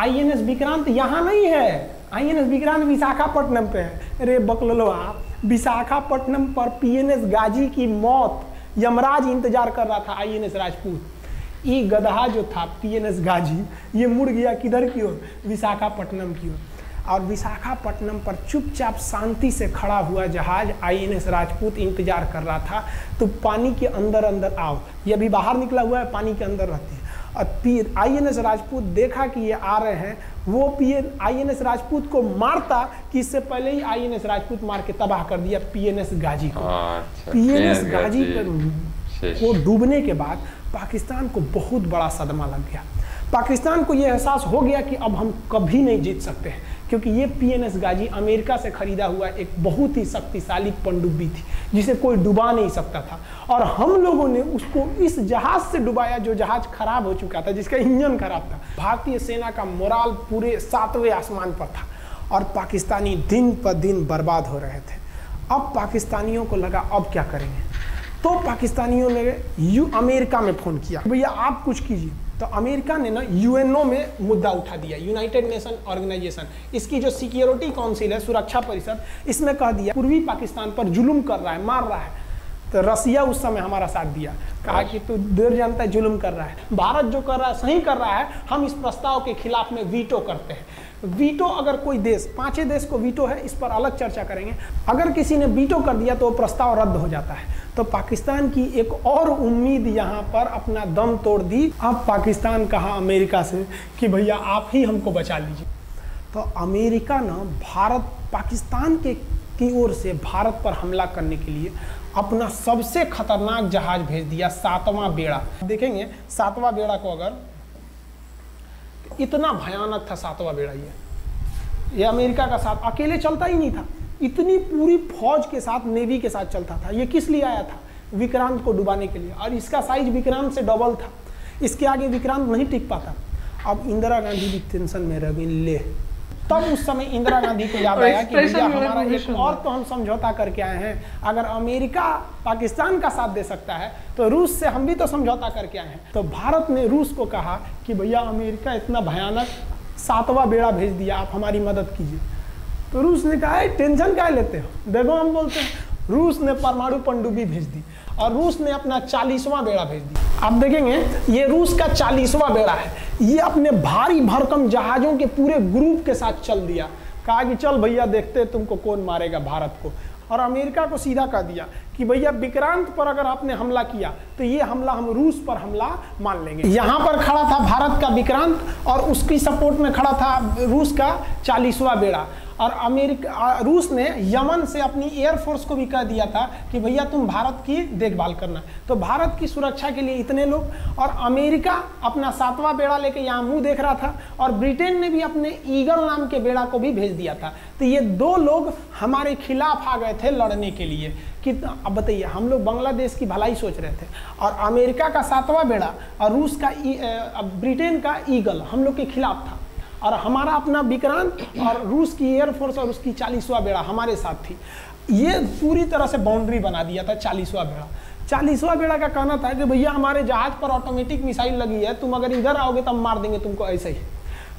आईएनएस विक्रांत यहाँ नहीं है, आईएनएस विक्रांत विशाखापट्टनम पे है। अरे बकलोहा, विशाखापट्टनम पर पीएनएस गाजी की मौत यमराज इंतजार कर रहा था आईएनएस राजपूत। ये गधा जो था पीएनएस गाजी, ये मुड़ गया किधर की ओर, विशाखापट्टनम की ओर। और विशाखापट्टनम पर चुपचाप शांति से खड़ा हुआ जहाज आईएनएस राजपूत इंतजार कर रहा था। तो पानी के अंदर अंदर आओ, ये अभी बाहर निकला हुआ है, पानी के अंदर रहते हैं। और पीर आईएनएस राजपूत देखा कि ये आ रहे हैं, वो पीएन आईएनएस राजपूत को मारता कि इससे पहले ही आईएनएस राजपूत मार के तबाह कर दिया पीएनएस गाजी को। पीएनएस गाजी को डूबने के बाद पाकिस्तान को बहुत बड़ा सदमा लग गया। पाकिस्तान को ये एहसास हो गया कि अब हम कभी नहीं जीत सकते हैं, क्योंकि ये पीएनएस गाजी अमेरिका से ख़रीदा हुआ एक बहुत ही शक्तिशाली पनडुब्बी थी जिसे कोई डुबा नहीं सकता था, और हम लोगों ने उसको इस जहाज़ से डुबाया जो जहाज़ खराब हो चुका था, जिसका इंजन खराब था। भारतीय सेना का मोराल पूरे सातवें आसमान पर था और पाकिस्तानी दिन पर दिन बर्बाद हो रहे थे। अब पाकिस्तानियों को लगा अब क्या करेंगे, तो पाकिस्तानियों ने यू अमेरिका में फ़ोन किया, भैया आप कुछ कीजिए। तो अमेरिका ने ना यूएनओ में मुद्दा उठा दिया, यूनाइटेड नेशन ऑर्गेनाइजेशन, इसकी जो सिक्योरिटी काउंसिल है, सुरक्षा परिषद, इसमें कह दिया पूर्वी पाकिस्तान पर जुल्म कर रहा है, मार रहा है। तो रसिया उस समय हमारा साथ दिया, कहा कि तू देर जानता है जुल्म कर रहा है, भारत जो कर रहा है सही कर रहा है, हम इस प्रस्ताव के खिलाफ में वीटो करते हैं। वीटो अगर कोई देश, पांचवें देश को वीटो है, इस पर अलग चर्चा करेंगे, अगर किसी ने वीटो कर दिया तो प्रस्ताव रद्द हो जाता है। तो पाकिस्तान की एक और उम्मीद यहाँ पर अपना दम तोड़ दी। अब पाकिस्तान कहा अमेरिका से कि भैया आप ही हमको बचा लीजिए। तो अमेरिका ना भारत पाकिस्तान के की ओर से भारत पर हमला करने के लिए अपना सबसे खतरनाक जहाज भेज दिया, सातवां बेड़ा। देखेंगे सातवां बेड़ा को, अगर इतना भयानक था सातवां बेड़ा, ये ये अमेरिका का साथ अकेले चलता ही नहीं था, इतनी पूरी फौज के साथ, नेवी के साथ चलता था। ये किस लिए आया था? विक्रांत को डुबाने के लिए, और इसका साइज विक्रांत से डबल था, इसके आगे विक्रांत नहीं टिक पाता। अब इंदिरा गांधी भी टेंशन में रह गई। ले तब उस समय इंदिरा गांधी को याद आया कि भैया हमारा एक और तो हम समझौता करके आए हैं, अगर अमेरिका पाकिस्तान का साथ दे सकता है तो रूस से हम भी तो समझौता करके आए हैं। तो भारत ने रूस को कहा कि भैया अमेरिका इतना भयानक सातवां बेड़ा भेज दिया, आप हमारी मदद कीजिए। तो रूस ने कहा टेंशन क्या लेते हो, देखो हम बोलते हैं। रूस ने परमाणु पनडुब्बी भेज दी और रूस ने अपना चालीसवां बेड़ा भेज दिया। आप देखेंगे ये रूस का चालीसवां बेड़ा है, ये अपने भारी भरकम जहाज़ों के पूरे ग्रुप के साथ चल दिया। कहा कि चल भैया देखते तुमको कौन मारेगा भारत को, और अमेरिका को सीधा कह दिया कि भैया विक्रांत पर अगर आपने हमला किया तो ये हमला हम रूस पर हमला मान लेंगे। यहाँ पर खड़ा था भारत का विक्रांत और उसकी सपोर्ट में खड़ा था रूस का चालीसवां बेड़ा, और अमेरिका रूस ने यमन से अपनी एयरफोर्स को भी कह दिया था कि भैया तुम भारत की देखभाल करना। तो भारत की सुरक्षा के लिए इतने लोग, और अमेरिका अपना सातवां बेड़ा लेके यहाँ मुँह देख रहा था, और ब्रिटेन ने भी अपने ईगल नाम के बेड़ा को भी भेज दिया था। तो ये दो लोग हमारे खिलाफ आ गए थे लड़ने के लिए। कितना अब बताइए, हम लोग बांग्लादेश की भलाई सोच रहे थे, और अमेरिका का सातवां बेड़ा और रूस का ब्रिटेन का ईगल हम लोग के खिलाफ था, और हमारा अपना विक्रांत और रूस की एयरफोर्स और उसकी चालीसवां बेड़ा हमारे साथ थी। ये पूरी तरह से बाउंड्री बना दिया था चालीसवां बेड़ा। चालीसवां बेड़ा का कहना था कि भैया हमारे जहाज पर ऑटोमेटिक मिसाइल लगी है, तुम अगर इधर आओगे तो हम मार देंगे तुमको। ऐसे ही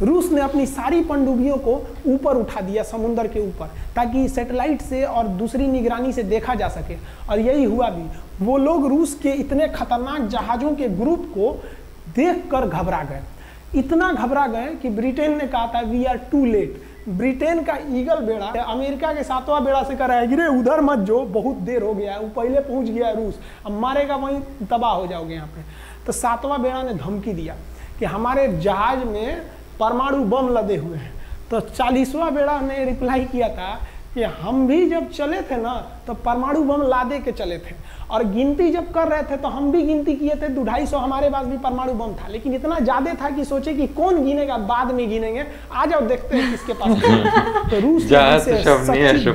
रूस ने अपनी सारी पनडुब्बियों को ऊपर उठा दिया समुंदर के ऊपर, ताकि सैटेलाइट से और दूसरी निगरानी से देखा जा सके। और यही हुआ भी, वो लोग रूस के इतने खतरनाक जहाज़ों के ग्रुप को देखकर घबरा गए, इतना घबरा गए कि ब्रिटेन ने कहा था we are too late. Britain का ईगल बेड़ा अमेरिका के सातवां बेड़ा से कह रहा है कि रे उधर मत जो, बहुत देर हो गया है, वो पहले पहुंच गया है रूस, अब मारेगा वहीं तबाह हो जाओगे यहाँ पे। तो सातवां बेड़ा ने धमकी दिया कि हमारे जहाज में परमाणु बम लदे हुए हैं। तो चालीसवां बेड़ा ने रिप्लाई किया था कि हम भी जब चले थे ना तो परमाणु बम लादे के चले थे, और गिनती जब कर रहे थे तो हम भी गिनती किए थे दो ढाई सौ हमारे पास भी परमाणु बम था, लेकिन इतना ज्यादा था कि सोचे कि कौन गिनेगा, बाद में गिनेंगे, आ जाओ देखते हैं किसके पास। तो रूस से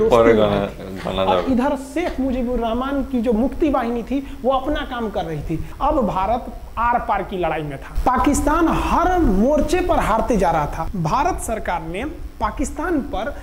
और इधर शेख मुजीबुर रहमान की जो मुक्ति वाहिनी थी वो अपना काम कर रही थी। अब भारत आर पार की लड़ाई में था, पाकिस्तान हर मोर्चे पर हारते जा रहा था। भारत सरकार ने पाकिस्तान पर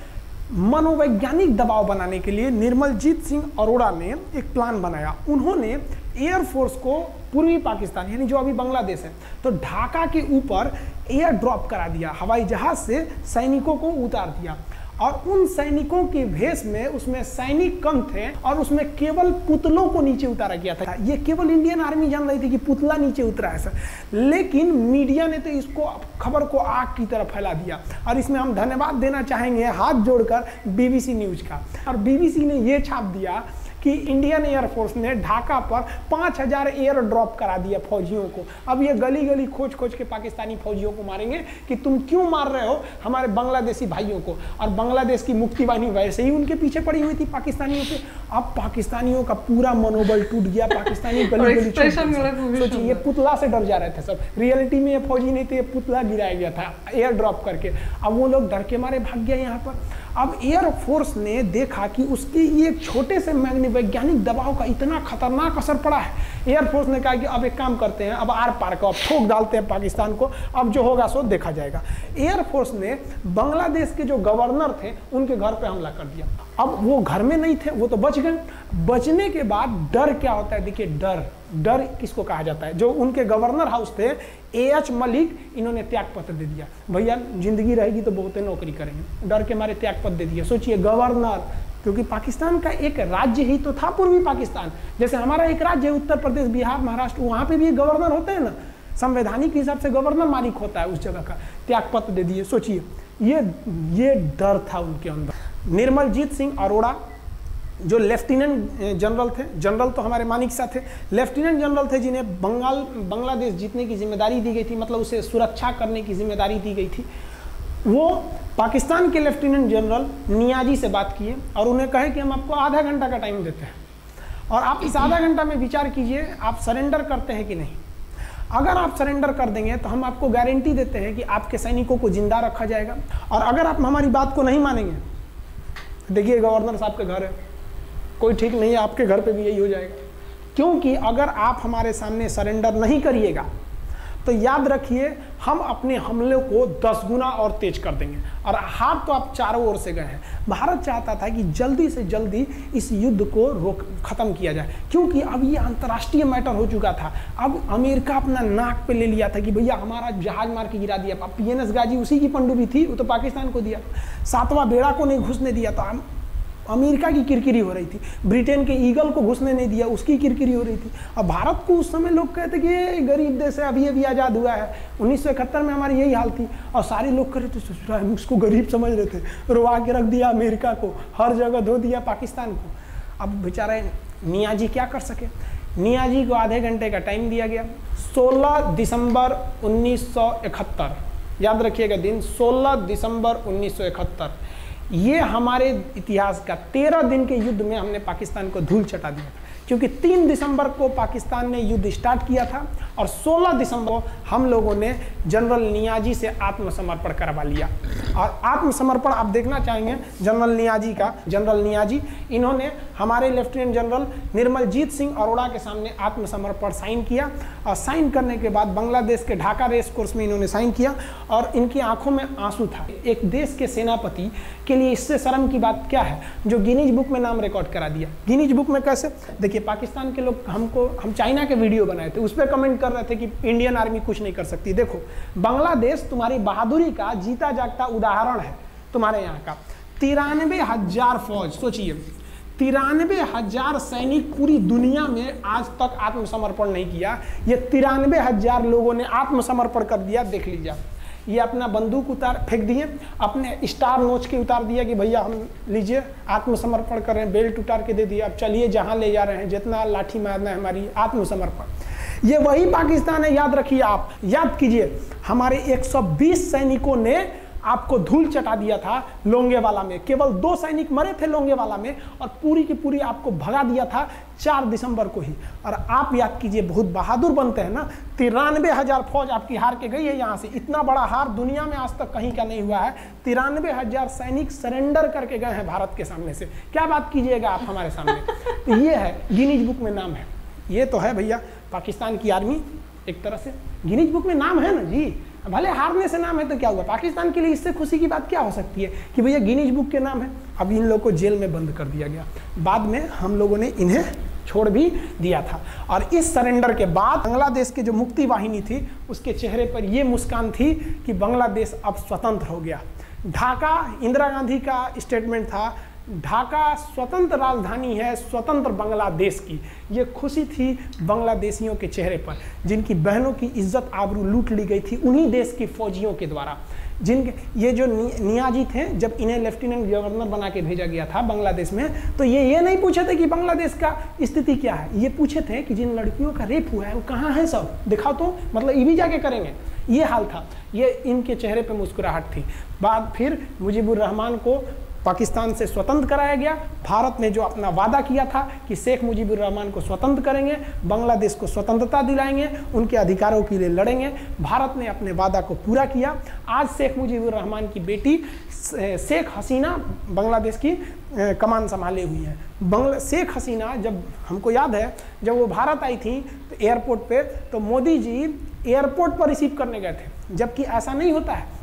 मनोवैज्ञानिक दबाव बनाने के लिए निर्मलजीत सिंह अरोड़ा ने एक प्लान बनाया। उन्होंने एयरफोर्स को पूर्वी पाकिस्तान यानी जो अभी बांग्लादेश है, तो ढाका के ऊपर एयर ड्रॉप करा दिया, हवाई जहाज से सैनिकों को उतार दिया, और उन सैनिकों के भेष में, उसमें सैनिक कम थे और उसमें केवल पुतलों को नीचे उतारा गया था। ये केवल इंडियन आर्मी जान रही थी कि पुतला नीचे उतरा है सर, लेकिन मीडिया ने तो इसको खबर को आग की तरह फैला दिया। और इसमें हम धन्यवाद देना चाहेंगे हाथ जोड़कर बीबीसी न्यूज़ का, और बीबीसी ने ये छाप दिया कि इंडियन एयरफोर्स ने ढाका पर पाँच हज़ार एयर ड्रॉप करा दिया फौजियों को। अब ये गली गली खोज खोज के पाकिस्तानी फौजियों को मारेंगे कि तुम क्यों मार रहे हो हमारे बांग्लादेशी भाइयों को। और बांग्लादेश की मुक्ति वाहिनी वैसे ही उनके पीछे पड़ी हुई थी पाकिस्तानियों के। अब पाकिस्तानियों का पूरा मनोबल टूट गया, पाकिस्तानी गली गली सोचिए, ये पुतला से डर जा रहे थे सब, रियलिटी में ये फौजी नहीं थे, ये पुतला गिराया गया था एयर ड्रॉप करके। अब वो लोग डर के मारे भाग गए यहाँ पर। अब एयरफोर्स ने देखा कि उसके ये छोटे से वैज्ञानिक दबाव का इतना खतरनाक असर पड़ा है। एयरफोर्स ने कहा कि अब एक काम करते हैं, अब आर पार को अब ठोक डालते हैं पाकिस्तान को, अब जो होगा सो देखा जाएगा। एयरफोर्स ने बांग्लादेश के जो गवर्नर थे उनके घर पे हमला कर दिया। अब वो घर में नहीं थे, वो तो बच गए। बचने के बाद डर क्या होता है, देखिए डर डर किसको कहा जाता है। जो उनके गवर्नर हाउस थे ए एच मलिक, इन्होंने त्यागपत्र दे दिया, भैया जिंदगी रहेगी तो बहुते नौकरी करेंगे, डर के मारे त्यागपत्र दे दिया। सोचिए गवर्नर, क्योंकि पाकिस्तान का एक राज्य ही तो था पूर्वी पाकिस्तान, जैसे हमारा एक राज्य है उत्तर प्रदेश, बिहार, महाराष्ट्र, वहाँ पे भी गवर्नर होते हैं ना, संवैधानिक हिसाब से गवर्नर मालिक होता है उस जगह का। त्यागपत्र दे दिए, सोचिए ये ये डर था उनके अंदर। निर्मलजीत सिंह अरोड़ा जो लेफ्टिनेंट जनरल थे, जनरल तो हमारे मानेकशॉ थे, लेफ्टिनेंट जनरल थे जिन्हें बंगाल बांग्लादेश जीतने की जिम्मेदारी दी गई थी, मतलब उसे सुरक्षा करने की जिम्मेदारी दी गई थी। वो पाकिस्तान के लेफ्टिनेंट जनरल नियाजी से बात किए और उन्हें कहे कि हम आपको आधा घंटा का टाइम देते हैं और आप इस आधा घंटा में विचार कीजिए आप सरेंडर करते हैं कि नहीं। अगर आप सरेंडर कर देंगे तो हम आपको गारंटी देते हैं कि आपके सैनिकों को जिंदा रखा जाएगा, और अगर आप हमारी बात को नहीं मानेंगे, देखिए गवर्नर साहब के घर है, कोई ठीक नहीं है, आपके घर पे भी यही हो जाएगा। क्योंकि अगर आप हमारे सामने सरेंडर नहीं करिएगा तो याद रखिए हम अपने हमले को दस गुना और तेज कर देंगे। और हाथ तो आप चारों ओर से गए हैं। भारत चाहता था कि जल्दी से जल्दी इस युद्ध को रोक खत्म किया जाए, क्योंकि अब ये अंतर्राष्ट्रीय मैटर हो चुका था। अब अमेरिका अपना नाक पे ले लिया था कि भैया हमारा जहाज मार के गिरा दिया, पी एन एस गाजी उसी की पनडुब्बी थी, वो तो पाकिस्तान को दिया, सातवां बेड़ा को नहीं घुसने दिया, तो अमेरिका की किरकिरी हो रही थी। ब्रिटेन के ईगल को घुसने नहीं दिया, उसकी किरकिरी हो रही थी। और भारत को उस समय लोग कहते कि ये गरीब देश है, अभी अभी आज़ाद हुआ है, उन्नीस सौ इकहत्तर में हमारी यही हाल थी, और सारे लोग कह रहे थे हम उसको गरीब समझ रहे थे, रोवा के रख दिया अमेरिका को, हर जगह धो दिया पाकिस्तान को। अब बेचारे नियाजी क्या कर सके। नियाजी को आधे घंटे का टाइम दिया गया। सोलह दिसंबर उन्नीस सौ इकहत्तर याद रखिएगा दिन, सोलह दिसंबर उन्नीस सौ इकहत्तर ये हमारे इतिहास का तेरह दिन के युद्ध में हमने पाकिस्तान को धूल चटा दिया था, क्योंकि तीन दिसंबर को पाकिस्तान ने युद्ध स्टार्ट किया था और सोलह दिसंबर को हम लोगों ने जनरल नियाजी से आत्मसमर्पण करवा लिया। और आत्मसमर्पण आप देखना चाहेंगे जनरल नियाजी का। जनरल नियाजी इन्होंने हमारे लेफ्टिनेंट जनरल निर्मलजीत सिंह अरोड़ा के सामने आत्मसमर्पण साइन किया, और साइन करने के बाद बांग्लादेश के ढाका रेस कोर्स में इन्होंने साइन किया, और इनकी आँखों में आंसू था। एक देश के सेनापति के लिए इससे शर्म की बात क्या है जो गिनीज बुक में नाम रिकॉर्ड करा दिया। गिनीज बुक में कैसे, देखिए पाकिस्तान के लोग हमको, हम चाइना के वीडियो बनाए थे, उस पर कमेंट कर रहे थे कि इंडियन आर्मी कुछ नहीं कर सकती। देखो बांग्लादेश तुम्हारी बहादुरी का जीता जागता उदाहरण है। तुम्हारे यहाँ का तिरानवे हजार फौज, सोचिए तिरानवे हजार सैनिक पूरी दुनिया में आज तक आत्मसमर्पण नहीं किया, ये तिरानवे हजार लोगों ने आत्मसमर्पण कर दिया। देख लीजिए ये अपना बंदूक उतार फेंक दिए, अपने स्टार नोच के उतार दिया कि भैया हम लीजिए आत्मसमर्पण कर रहे हैं, बेल्ट उतार के दे दिया, अब चलिए जहाँ ले जा रहे हैं, जितना लाठी मारना है हमारी आत्मसमर्पण। ये वही पाकिस्तान है, याद रखिए आप, याद कीजिए हमारे एक सौ बीस सैनिकों ने आपको धूल चटा दिया था लोंगेवाला में। केवल दो सैनिक मरे थे लोंगेवाला में, और पूरी की पूरी आपको भगा दिया था चार दिसंबर को ही। और आप याद कीजिए बहुत बहादुर बनते हैं ना, तिरानवे हज़ार फौज आपकी हार के गई है यहाँ से। इतना बड़ा हार दुनिया में आज तक कहीं का नहीं हुआ है। तिरानवे हज़ार सैनिक सरेंडर करके गए हैं भारत के सामने से, क्या बात कीजिएगा आप हमारे सामने। तो ये है गिनीज बुक में नाम है, ये तो है भैया पाकिस्तान की आर्मी, एक तरह से गिनीज बुक में नाम है ना जी। भले हारने से नाम है तो क्या हुआ, पाकिस्तान के लिए इससे खुशी की बात क्या हो सकती है कि भैया गिनीज बुक के नाम है। अब इन लोगों को जेल में बंद कर दिया गया, बाद में हम लोगों ने इन्हें छोड़ भी दिया था। और इस सरेंडर के बाद बांग्लादेश के जो मुक्ति वाहिनी थी उसके चेहरे पर ये मुस्कान थी कि बांग्लादेश अब स्वतंत्र हो गया। ढाका, इंदिरा गांधी का स्टेटमेंट था, ढाका स्वतंत्र राजधानी है स्वतंत्र बांग्लादेश की। ये खुशी थी बांग्लादेशियों के चेहरे पर, जिनकी बहनों की इज्जत आबरू लूट ली गई थी उन्हीं देश की फौजियों के द्वारा। जिन ये जो नियाजी थे, जब इन्हें लेफ्टिनेंट गवर्नर बना के भेजा गया था बांग्लादेश में, तो ये ये नहीं पूछे थे कि बांग्लादेश का स्थिति क्या है, ये पूछे थे कि जिन लड़कियों का रेप हुआ है वो कहाँ है, सब दिखाओ तो, मतलब ये भी जाके करेंगे, ये हाल था। ये इनके चेहरे पर मुस्कुराहट थी। बाद फिर मुजीबुर रहमान को पाकिस्तान से स्वतंत्र कराया गया। भारत ने जो अपना वादा किया था कि शेख मुजीबुर रहमान को स्वतंत्र करेंगे, बांग्लादेश को स्वतंत्रता दिलाएंगे, उनके अधिकारों के लिए लड़ेंगे, भारत ने अपने वादा को पूरा किया। आज शेख मुजीबुर रहमान की बेटी शेख हसीना बांग्लादेश की कमान संभाले हुई है। बंगला शेख हसीना, जब हमको याद है जब वो भारत आई थी तो एयरपोर्ट पर, तो मोदी जी एयरपोर्ट पर रिसीव करने गए थे, जबकि ऐसा नहीं होता है।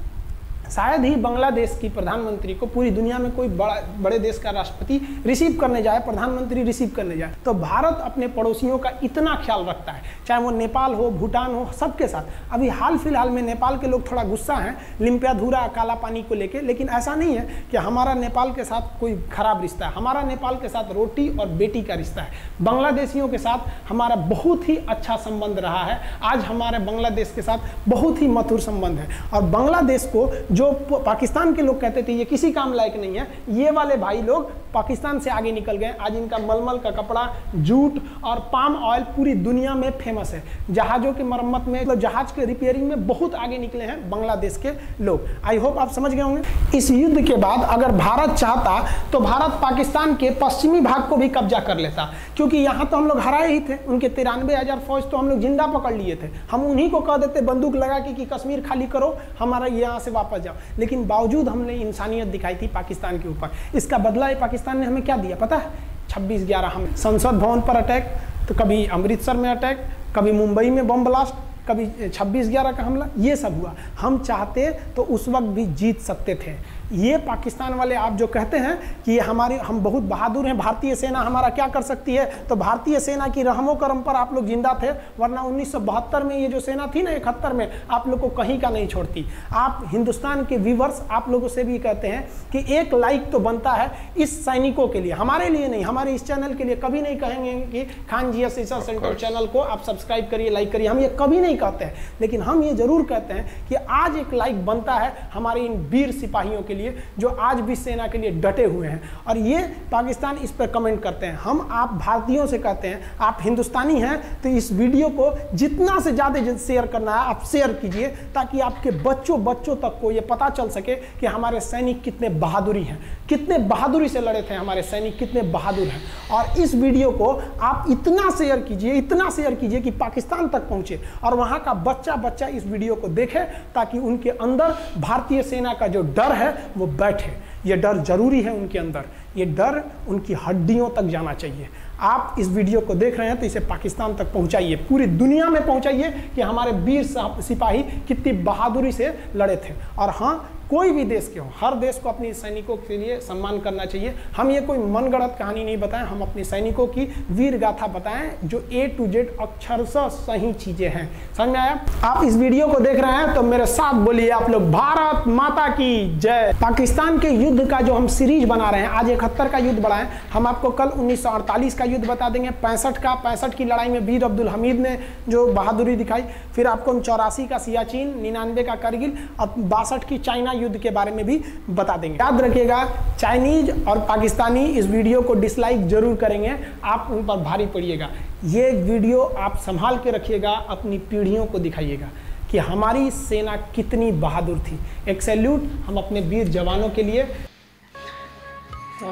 शायद ही बांग्लादेश की प्रधानमंत्री को पूरी दुनिया में कोई बड़ा बड़े देश का राष्ट्रपति रिसीव करने जाए, प्रधानमंत्री रिसीव करने जाए। तो भारत अपने पड़ोसियों का इतना ख्याल रखता है, चाहे वो नेपाल हो, भूटान हो, सबके साथ। अभी हाल फिलहाल में नेपाल के लोग थोड़ा गुस्सा हैं लिम्पियाधुरा काला पानी को लेकर, लेकिन ऐसा नहीं है कि हमारा नेपाल के साथ कोई खराब रिश्ता है। हमारा नेपाल के साथ रोटी और बेटी का रिश्ता है। बांग्लादेशियों के साथ हमारा बहुत ही अच्छा संबंध रहा है। आज हमारे बांग्लादेश के साथ बहुत ही मधुर संबंध है। और बांग्लादेश को जो पाकिस्तान के लोग कहते थे ये किसी काम लायक नहीं है, ये वाले भाई लोग पाकिस्तान से आगे निकल गए। आज इनका मलमल का कपड़ा, जूट और पाम ऑयल पूरी दुनिया में फेमस है। जहाज़ों की मरम्मत में, मतलब जहाज़ के रिपेयरिंग में बहुत आगे निकले हैं बांग्लादेश के लोग। आई होप आप समझ गए होंगे। इस युद्ध के बाद अगर भारत चाहता तो भारत पाकिस्तान के पश्चिमी भाग को भी कब्जा कर लेता, क्योंकि यहाँ तो हम लोग हराए ही थे। उनके तिरानवे हज़ार फौज तो हम लोग जिंदा पकड़ लिए थे। हम उन्हीं को कह देते बंदूक लगा के कि कश्मीर खाली करो, हमारा यहाँ से वापस जाओ, लेकिन बावजूद हमने इंसानियत दिखाई थी पाकिस्तान के ऊपर। इसका बदला ये पाकिस्तान ने हमें क्या दिया पता है? छब्बीस ग्यारह हम संसद भवन पर अटैक, तो कभी अमृतसर में अटैक, कभी मुंबई में बम ब्लास्ट, कभी छब्बीस ग्यारह का हमला, ये सब हुआ। हम चाहते तो उस वक्त भी जीत सकते थे। ये पाकिस्तान वाले आप जो कहते हैं कि हमारे हम बहुत बहादुर हैं, भारतीय सेना हमारा क्या कर सकती है, तो भारतीय सेना की रहमो करम पर आप लोग जिंदा थे, वरना उन्नीस सौ बहत्तर में ये जो सेना थी ना, इकहत्तर में, आप लोग को कहीं का नहीं छोड़ती। आप हिंदुस्तान के व्यूवर्स, आप लोगों से भी कहते हैं कि एक लाइक तो बनता है इस सैनिकों के लिए, हमारे लिए नहीं, हमारे इस चैनल के लिए। कभी नहीं कहेंगे कि Khan G S research centre channel को आप सब्सक्राइब करिए, लाइक करिए, हम ये कभी नहीं कहते हैं। लेकिन हम ये जरूर कहते हैं कि आज एक लाइक बनता है हमारे इन वीर सिपाहियों के लिए जो आज भी सेना के लिए डटे हुए हैं। और ये पाकिस्तान इस पर कमेंट करते हैं। हम आप भारतीयों से कहते हैं, आप हिंदुस्तानी हैं तो इस वीडियो को जितना से ज़्यादा शेयर करना है आप शेयर कीजिए, ताकि आपके बच्चों बच्चों तक को ये पता चल सके कि हमारे सैनिक कितने बहादुरी हैं, कितने बहादुरी से लड़े थे हमारे सैनिक, कितने बहादुर हैं। और इस वीडियो को आप इतना शेयर कीजिए, इतना शेयर कीजिए कि पाकिस्तान तक पहुँचे और वहाँ का बच्चा बच्चा इस वीडियो को देखे, ताकि उनके अंदर भारतीय सेना का जो डर है वो बैठे। ये डर जरूरी है उनके अंदर, ये डर उनकी हड्डियों तक जाना चाहिए। आप इस वीडियो को देख रहे हैं तो इसे पाकिस्तान तक पहुंचाइए, पूरी दुनिया में पहुंचाइए कि हमारे वीर सिपाही कितनी बहादुरी से लड़े थे। और हाँ, कोई भी देश के हो, हर देश को अपने सैनिकों के लिए सम्मान करना चाहिए। हम ये कोई मनगढ़ंत कहानी नहीं बताएं, हम अपने सैनिकों की वीर गाथा बताएं जो ए टू जेड अक्षरशः सही चीज़ें हैं। समझ में आया? आप इस वीडियो को देख रहे हैं तो मेरे साथ बोलिए आप लोग, भारत माता की जय। पाकिस्तान के युद्ध का जो हम सीरीज बना रहे हैं, आज इकहत्तर का युद्ध बढ़ाएं, हम आपको कल उन्नीस सौ अड़तालीस का युद्ध बता देंगे, पैंसठ का, पैंसठ की लड़ाई में वीर अब्दुल हमीद ने जो बहादुरी दिखाई, फिर आपको हम चौरासी का सियाचिन, निन्यानवे का करगिल और बासठ की चाइना युद्ध के बारे में भी बता देंगे। याद रखिएगा, चाइनीज और पाकिस्तानी इस वीडियो को डिसलाइक जरूर करेंगे, आप उन पर भारी पड़िएगा। ये वीडियो आप संभाल के रखिएगा, अपनी पीढ़ियों को दिखाइएगा कि हमारी सेना कितनी बहादुर थी। एक सैल्यूट हम अपने वीर जवानों के लिए।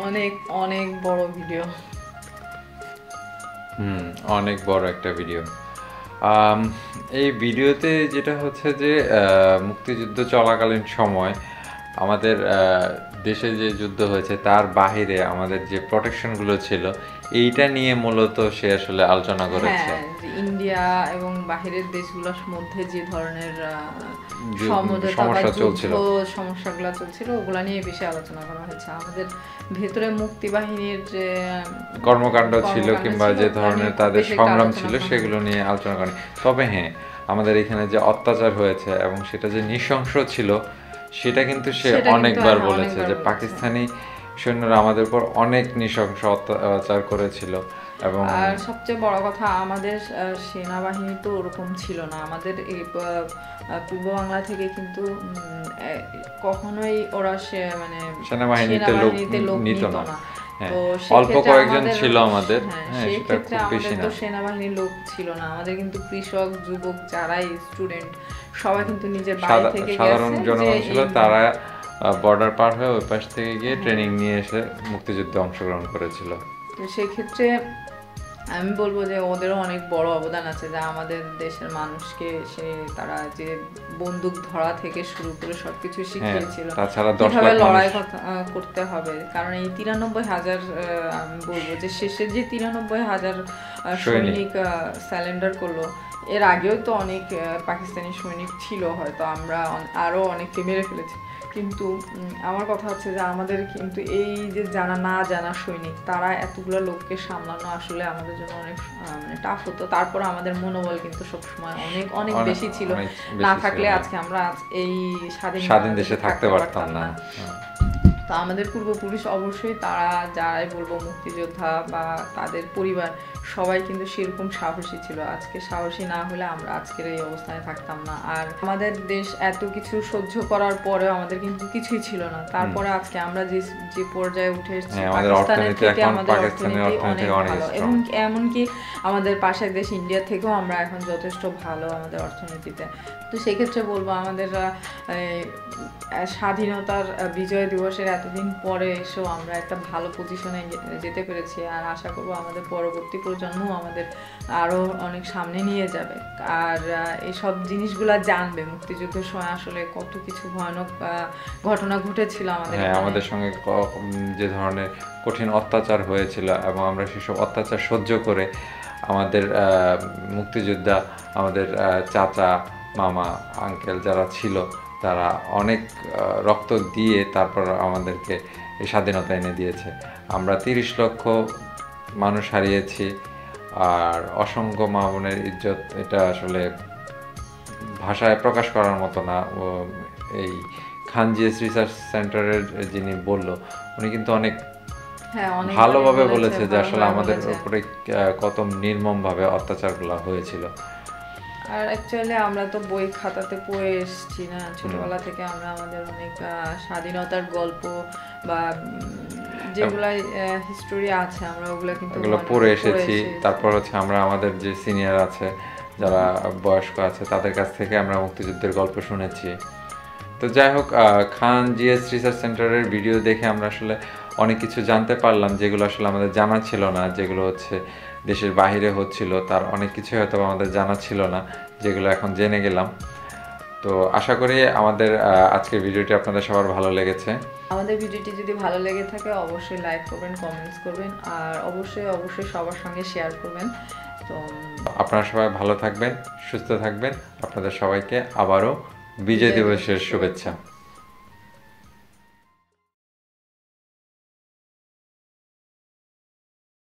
अनेक अनेक बड़ो वीडियो হুম অনেক বড় একটা ভিডিও। এই ভিডিওতে যেটা হচ্ছে যে মুক্তিযুদ্ধ চলাকালীন সময় আমাদের দেশে যে যুদ্ধ হয়েছে তার বাহিরে আমাদের যে প্রোটেকশনগুলো ছিল এইটা নিয়ে মূলত সে আসলে আলোচনা করেছে। ইন্ডিয়া এবং বাহিরের দেশগুলোর মধ্যে যে ধরনের সমস্যা চলছিল, সমস্যাগুলো চলছিল ওগুলা নিয়ে বেশি আলোচনা করা হয়েছে। আমাদের ভেতরে মুক্তি বাহিনীর যে কর্মকাণ্ড ছিল কিংবা যে ধরনের তাদের সংগ্রাম ছিল সেগুলো নিয়ে আলোচনা করেন। তবে হ্যাঁ, আমাদের এখানে যে অত্যাচার হয়েছে এবং সেটা যে নৃশংস ছিল সেটা কিন্তু সে অনেকবার বলেছে যে পাকিস্তানি সৈন্যরা আমাদের উপর অনেক নৃশংস অত্যাচার করেছিল। এবং আর সবচেয়ে বড় কথা, আমাদের সেনাবাহিনী তো ওরকম ছিল না। আমাদের এই পূর্ব বাংলা থেকে কিন্তু কখনোই ওরা সে মানে সেনাবাহিনীতে লোক নিত না, অল্প কয়েকজন ছিল আমাদের। সেক্ষেত্রে আমাদের তো সেনাবাহিনীর লোক ছিল না। আমাদের কিন্তু কৃষক, যুবক, যারাই স্টুডেন্ট সবাই কিন্তু নিজের বাড়ি থেকে সাধারণ জনগণ ছিল, তারা বর্ডার পার হয়ে ওই পাশ থেকে গিয়ে ট্রেনিং নিয়ে এসে মুক্তিযুদ্ধে অংশগ্রহণ করেছিল। তো সেক্ষেত্রে আমি বলবো যে ওদেরও অনেক বড় অবদান আছে, যা আমাদের দেশের মানুষকে সে তারা যে বন্দুক ধরা থেকে শুরু করে সবকিছু শিখিয়েছিল। তাছাড়া দশ লাখ লড়াই করতে হবে, কারণ এই তিরানব্বই হাজার আমি বলবো যে শেষে যে তিরানব্বই হাজার সৈনিক স্যালেন্ডার করলো, এর আগেও তো অনেক পাকিস্তানি সৈনিক ছিল, হয়তো আমরা আরও অনেককে মেরে ফেলেছি। কিন্তু আমার কথা হচ্ছে যে আমাদের কিন্তু এই যে জানা না জানা সৈনিক, তারা এতগুলো লোককে সামলানো আসলে আমাদের জন্য অনেক মানে টাফ হতো। তারপর আমাদের মনোবল কিন্তু সবসময় অনেক অনেক বেশি ছিল, না থাকলে আজকে আমরা এই স্বাধীন স্বাধীন দেশে থাকতে পারতাম না। तो आमादेर पूर्वपुरुष अवश्य तारा जाराई बोलबो मुक्तियोद्धा बा तादेर परिवार सबाई किन्तु सेरकम साहसी छिलो। आजके साहसी ना होले आमरा आजकेर एई अवस्थाय थाकताम ना। आर आमादेर देश एतो किछु सह्य करार परेओ आमादेर किन्तु किछुई छिलो ना। तारपरे आजके आमरा जे जे पर्याये उठे एसेछि पाकिस्तानेर থেকে आमादेर অর্থনীতি অনেক ভালো এবং এমনকি आमादेर पाशेर देश इंडिया থেকেও আমরা এখন যথেষ্ট ভালো আমাদের অর্থনীতিতে। তো সেই ক্ষেত্রে বলবো আমাদের স্বাধীনতার বিজয় দিবসের এতদিন পরে এসেও আমরা একটা ভালো পজিশনে যেতে পেরেছি। আর আশা করব আমাদের পরবর্তী প্রজন্ম আমাদের আরও অনেক সামনে নিয়ে যাবে। আর এইসব জিনিসগুলো জানবে মুক্তিযুদ্ধের সময় আসলে কত কিছু ভয়ানক ঘটনা ঘটেছিল আমাদের আমাদের সঙ্গে, যে ধরনের কঠিন অত্যাচার হয়েছিল এবং আমরা সেসব অত্যাচার সহ্য করে আমাদের মুক্তিযোদ্ধা আমাদের চাচা মামা আঙ্কেল যারা ছিল তারা অনেক রক্ত দিয়ে তারপর আমাদেরকে এই স্বাধীনতা এনে দিয়েছে। আমরা তিরিশ লক্ষ মানুষ হারিয়েছি আর অসংখ্য মা বোনের ইজ্জত এটা আসলে ভাষায় প্রকাশ করার মতো না। এই খান জিএস রিসার্চ সেন্টারের যিনি বলল উনি কিন্তু অনেক ভালোভাবে বলেছে যে আসলে আমাদের উপরে কত নির্মমভাবে অত্যাচারগুলো হয়েছিল। আর অ্যাকচুয়ালি আমরা তো বই খাতাতে পড়ে এসেছি না ছোটবেলা থেকে, আমরা আমাদের অনেক স্বাধীনতার গল্প বা যেগুলো হিস্টরি আছে আমরা ওগুলো কিন্তু পড়ে এসেছি। তারপর হচ্ছে আমরা আমাদের যে সিনিয়র আছে যারা বয়স্ক আছে তাদের কাছ থেকে আমরা মুক্তিযুদ্ধের গল্প শুনেছি। তো যাই হোক, খান জিএস রিসার্চ সেন্টারের ভিডিও দেখে আমরা আসলে অনেক কিছু জানতে পারলাম যেগুলো আসলে আমাদের জানা ছিল না, যেগুলো হচ্ছে দেশের বাইরে হচ্ছিল তার অনেক কিছুই হয়তো আমাদের জানা ছিল না, যেগুলো এখন জেনে গেলাম। তো আশা করি আমাদের আজকের ভিডিওটি আপনাদের সবার ভালো লেগেছে। আমাদের ভিডিওটি যদি ভালো লেগে থাকে অবশ্যই লাইক করবেন, কমেন্টস করবেন আর অবশ্যই অবশ্যই সবার সঙ্গে শেয়ার করবেন। তো আপনারা সবাই ভালো থাকবেন, সুস্থ থাকবেন। আপনাদের সবাইকে আবারও বিজয় দিবসের শুভেচ্ছা।